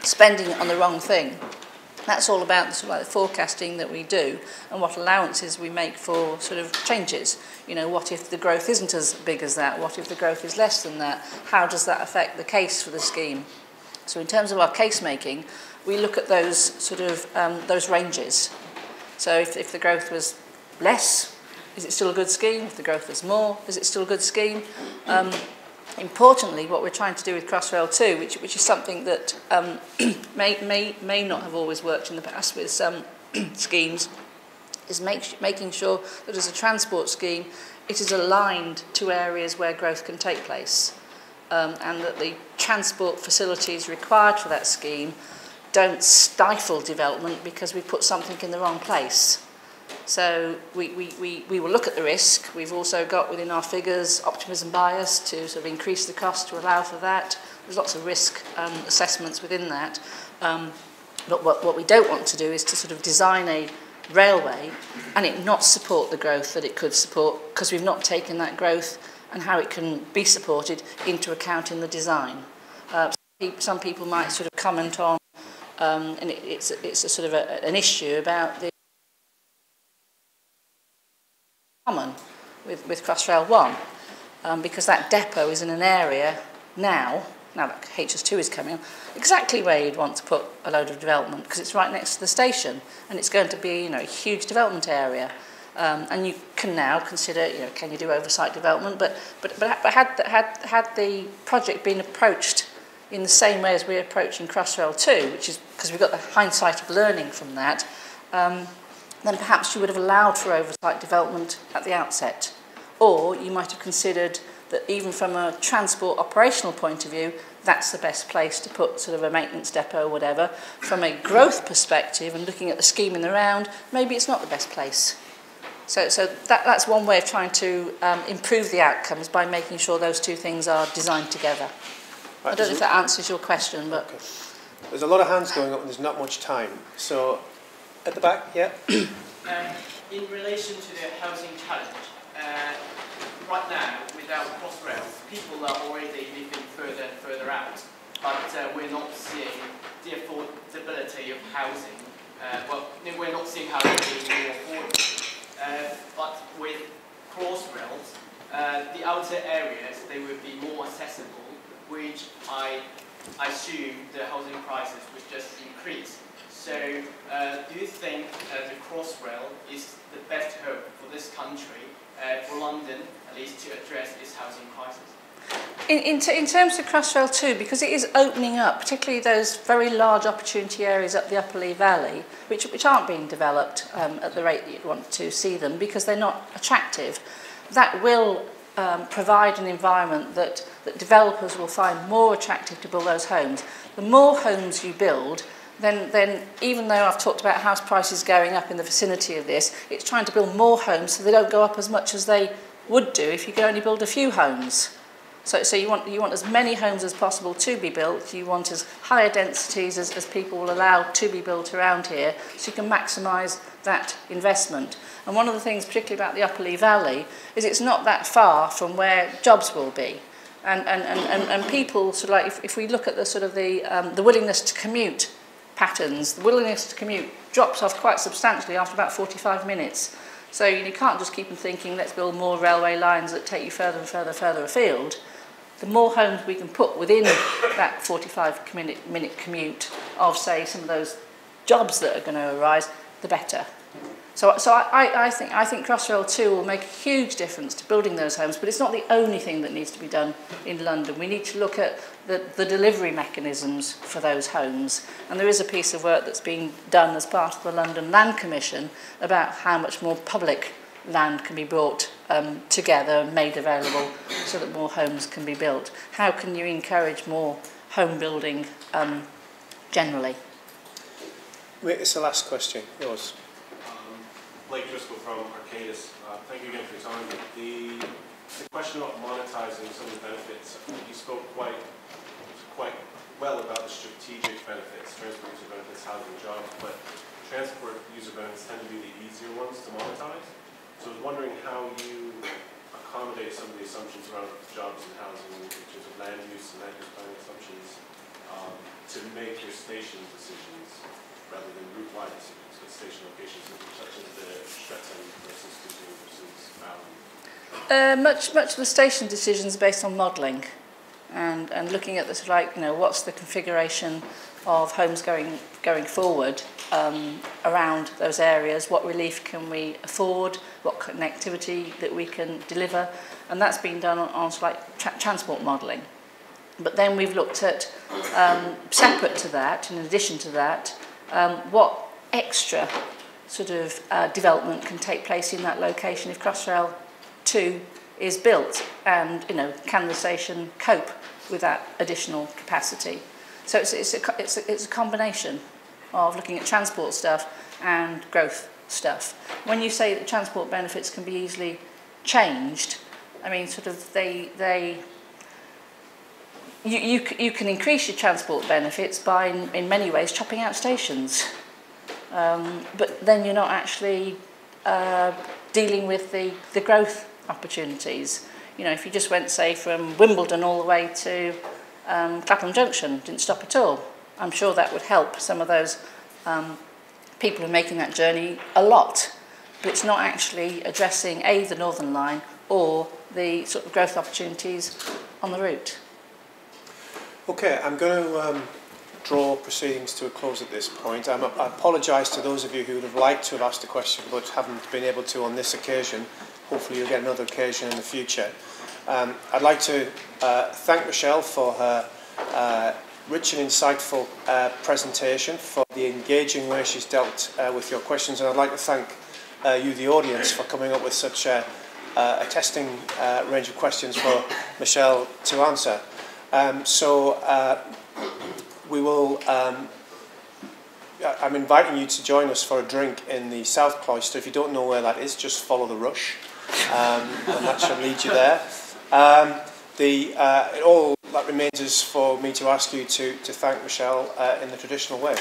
spending on the wrong thing? That's all about the, the forecasting that we do and what allowances we make for sort of changes. What if the growth isn't as big as that? What if the growth is less than that? How does that affect the case for the scheme? So in terms of our case making, we look at those sort of those ranges. So if the growth was less, is it still a good scheme? If the growth was more, is it still a good scheme? Importantly, what we're trying to do with Crossrail 2, which is something that may not have always worked in the past with some schemes, is making sure that as a transport scheme, it is aligned to areas where growth can take place, and that the transport facilities required for that scheme don't stifle development because we put something in the wrong place. So we will look at the risk. We've also got within our figures optimism bias to sort of increase the cost to allow for that. There's lots of risk assessments within that. But what we don't want to do is to sort of design a railway and it not support the growth that it could support, because we've not taken that growth and how it can be supported into account in the design. Some people might sort of comment on, and it's a sort of an issue about the common with Crossrail 1. because that depot is in an area now that HS2 is coming on, exactly where you'd want to put a load of development, because it's right next to the station and it's going to be, you know, a huge development area. And you can now consider, you know, can you do oversight development? But had the project been approached in the same way as we're approaching Crossrail 2, which is because we've got the hindsight of learning from that, then perhaps you would have allowed for oversight development at the outset. Or you might have considered that even from a transport operational point of view, that's the best place to put sort of a maintenance depot or whatever. From a growth perspective and looking at the scheme in the round, maybe it's not the best place. So that's one way of trying to improve the outcomes by making sure those two things are designed together. Right, I don't know if that answers your question, but... Okay. There's a lot of hands going up and there's not much time. So, at the back, yeah? In relation to the housing challenge, right now, without Crossrail, people are already living further and further out, but we're not seeing the affordability of housing. We're not seeing housing being more affordable. But with Crossrail, the outer areas, they would be more accessible, which I assume the housing prices would just increase. So do you think the Crossrail is the best hope for this country, for London at least, to address its housing crisis? In terms of Crossrail 2, because it is opening up, particularly those very large opportunity areas up the Upper Lee Valley, which aren't being developed at the rate that you'd want to see them because they're not attractive, that will provide an environment that developers will find more attractive to build those homes. The more homes you build, then even though I've talked about house prices going up in the vicinity of this, it's trying to build more homes so they don't go up as much as they would do if you could only build a few homes. So you want as many homes as possible to be built. You want as higher densities as people will allow to be built around here, so you can maximise that investment. And one of the things, particularly about the Upper Lee Valley, is it's not that far from where jobs will be, and people sort of like if we look at the sort of the willingness to commute patterns, the willingness to commute drops off quite substantially after about 45 minutes. So you can't just keep them thinking, let's build more railway lines that take you further and further afield. The more homes we can put within that 45-minute commute of, say, some of those jobs that are going to arise, the better. So I think Crossrail 2 will make a huge difference to building those homes, but it's not the only thing that needs to be done in London. We need to look at the delivery mechanisms for those homes. And there is a piece of work that's been done as part of the London Land Commission about how much more public land can be brought together and made available so that more homes can be built. How can you encourage more home building generally? Wait, it's the last question, yours. Blake Driscoll from Arcadis. Thank you again for your time. The question about monetizing some of the benefits, I think you spoke quite well about the strategic benefits, transport user benefits, housing, jobs, but transport user benefits tend to be the easier ones to monetize. So I was wondering how you accommodate some of the assumptions around jobs and housing in terms of land use and land use planning assumptions to make your station decisions rather than route-wide decisions. Station locations, such as the Stretton versus Tooting versus Balham? Much of the station decisions are based on modelling and looking at this, like, you know, what's the configuration of homes going forward around those areas, what relief can we afford, what connectivity that we can deliver, and that's been done on like transport modelling. But then we've looked at, separate to that, in addition to that, what extra sort of development can take place in that location if Crossrail 2 is built, and, you know, can the station cope with that additional capacity? So it's a combination of looking at transport stuff and growth stuff. When you say that transport benefits can be easily changed, I mean, sort of you can increase your transport benefits by in many ways chopping out stations. But then you're not actually dealing with the growth opportunities. You know, if you just went, say, from Wimbledon all the way to Clapham Junction, didn't stop at all, I'm sure that would help some of those people who are making that journey a lot. But it's not actually addressing, A, the Northern Line, or the sort of growth opportunities on the route. Okay, I'm going to draw proceedings to a close at this point. I apologise to those of you who would have liked to have asked a question but haven't been able to on this occasion. Hopefully you'll get another occasion in the future. I'd like to thank Michèle for her rich and insightful presentation, for the engaging way she's dealt with your questions, and I'd like to thank you, the audience, for coming up with such a testing range of questions for Michèle to answer. We will, I'm inviting you to join us for a drink in the South Cloister. If you don't know where that is, just follow the rush, and that should lead you there. All that remains is for me to ask you to thank Michèle in the traditional way.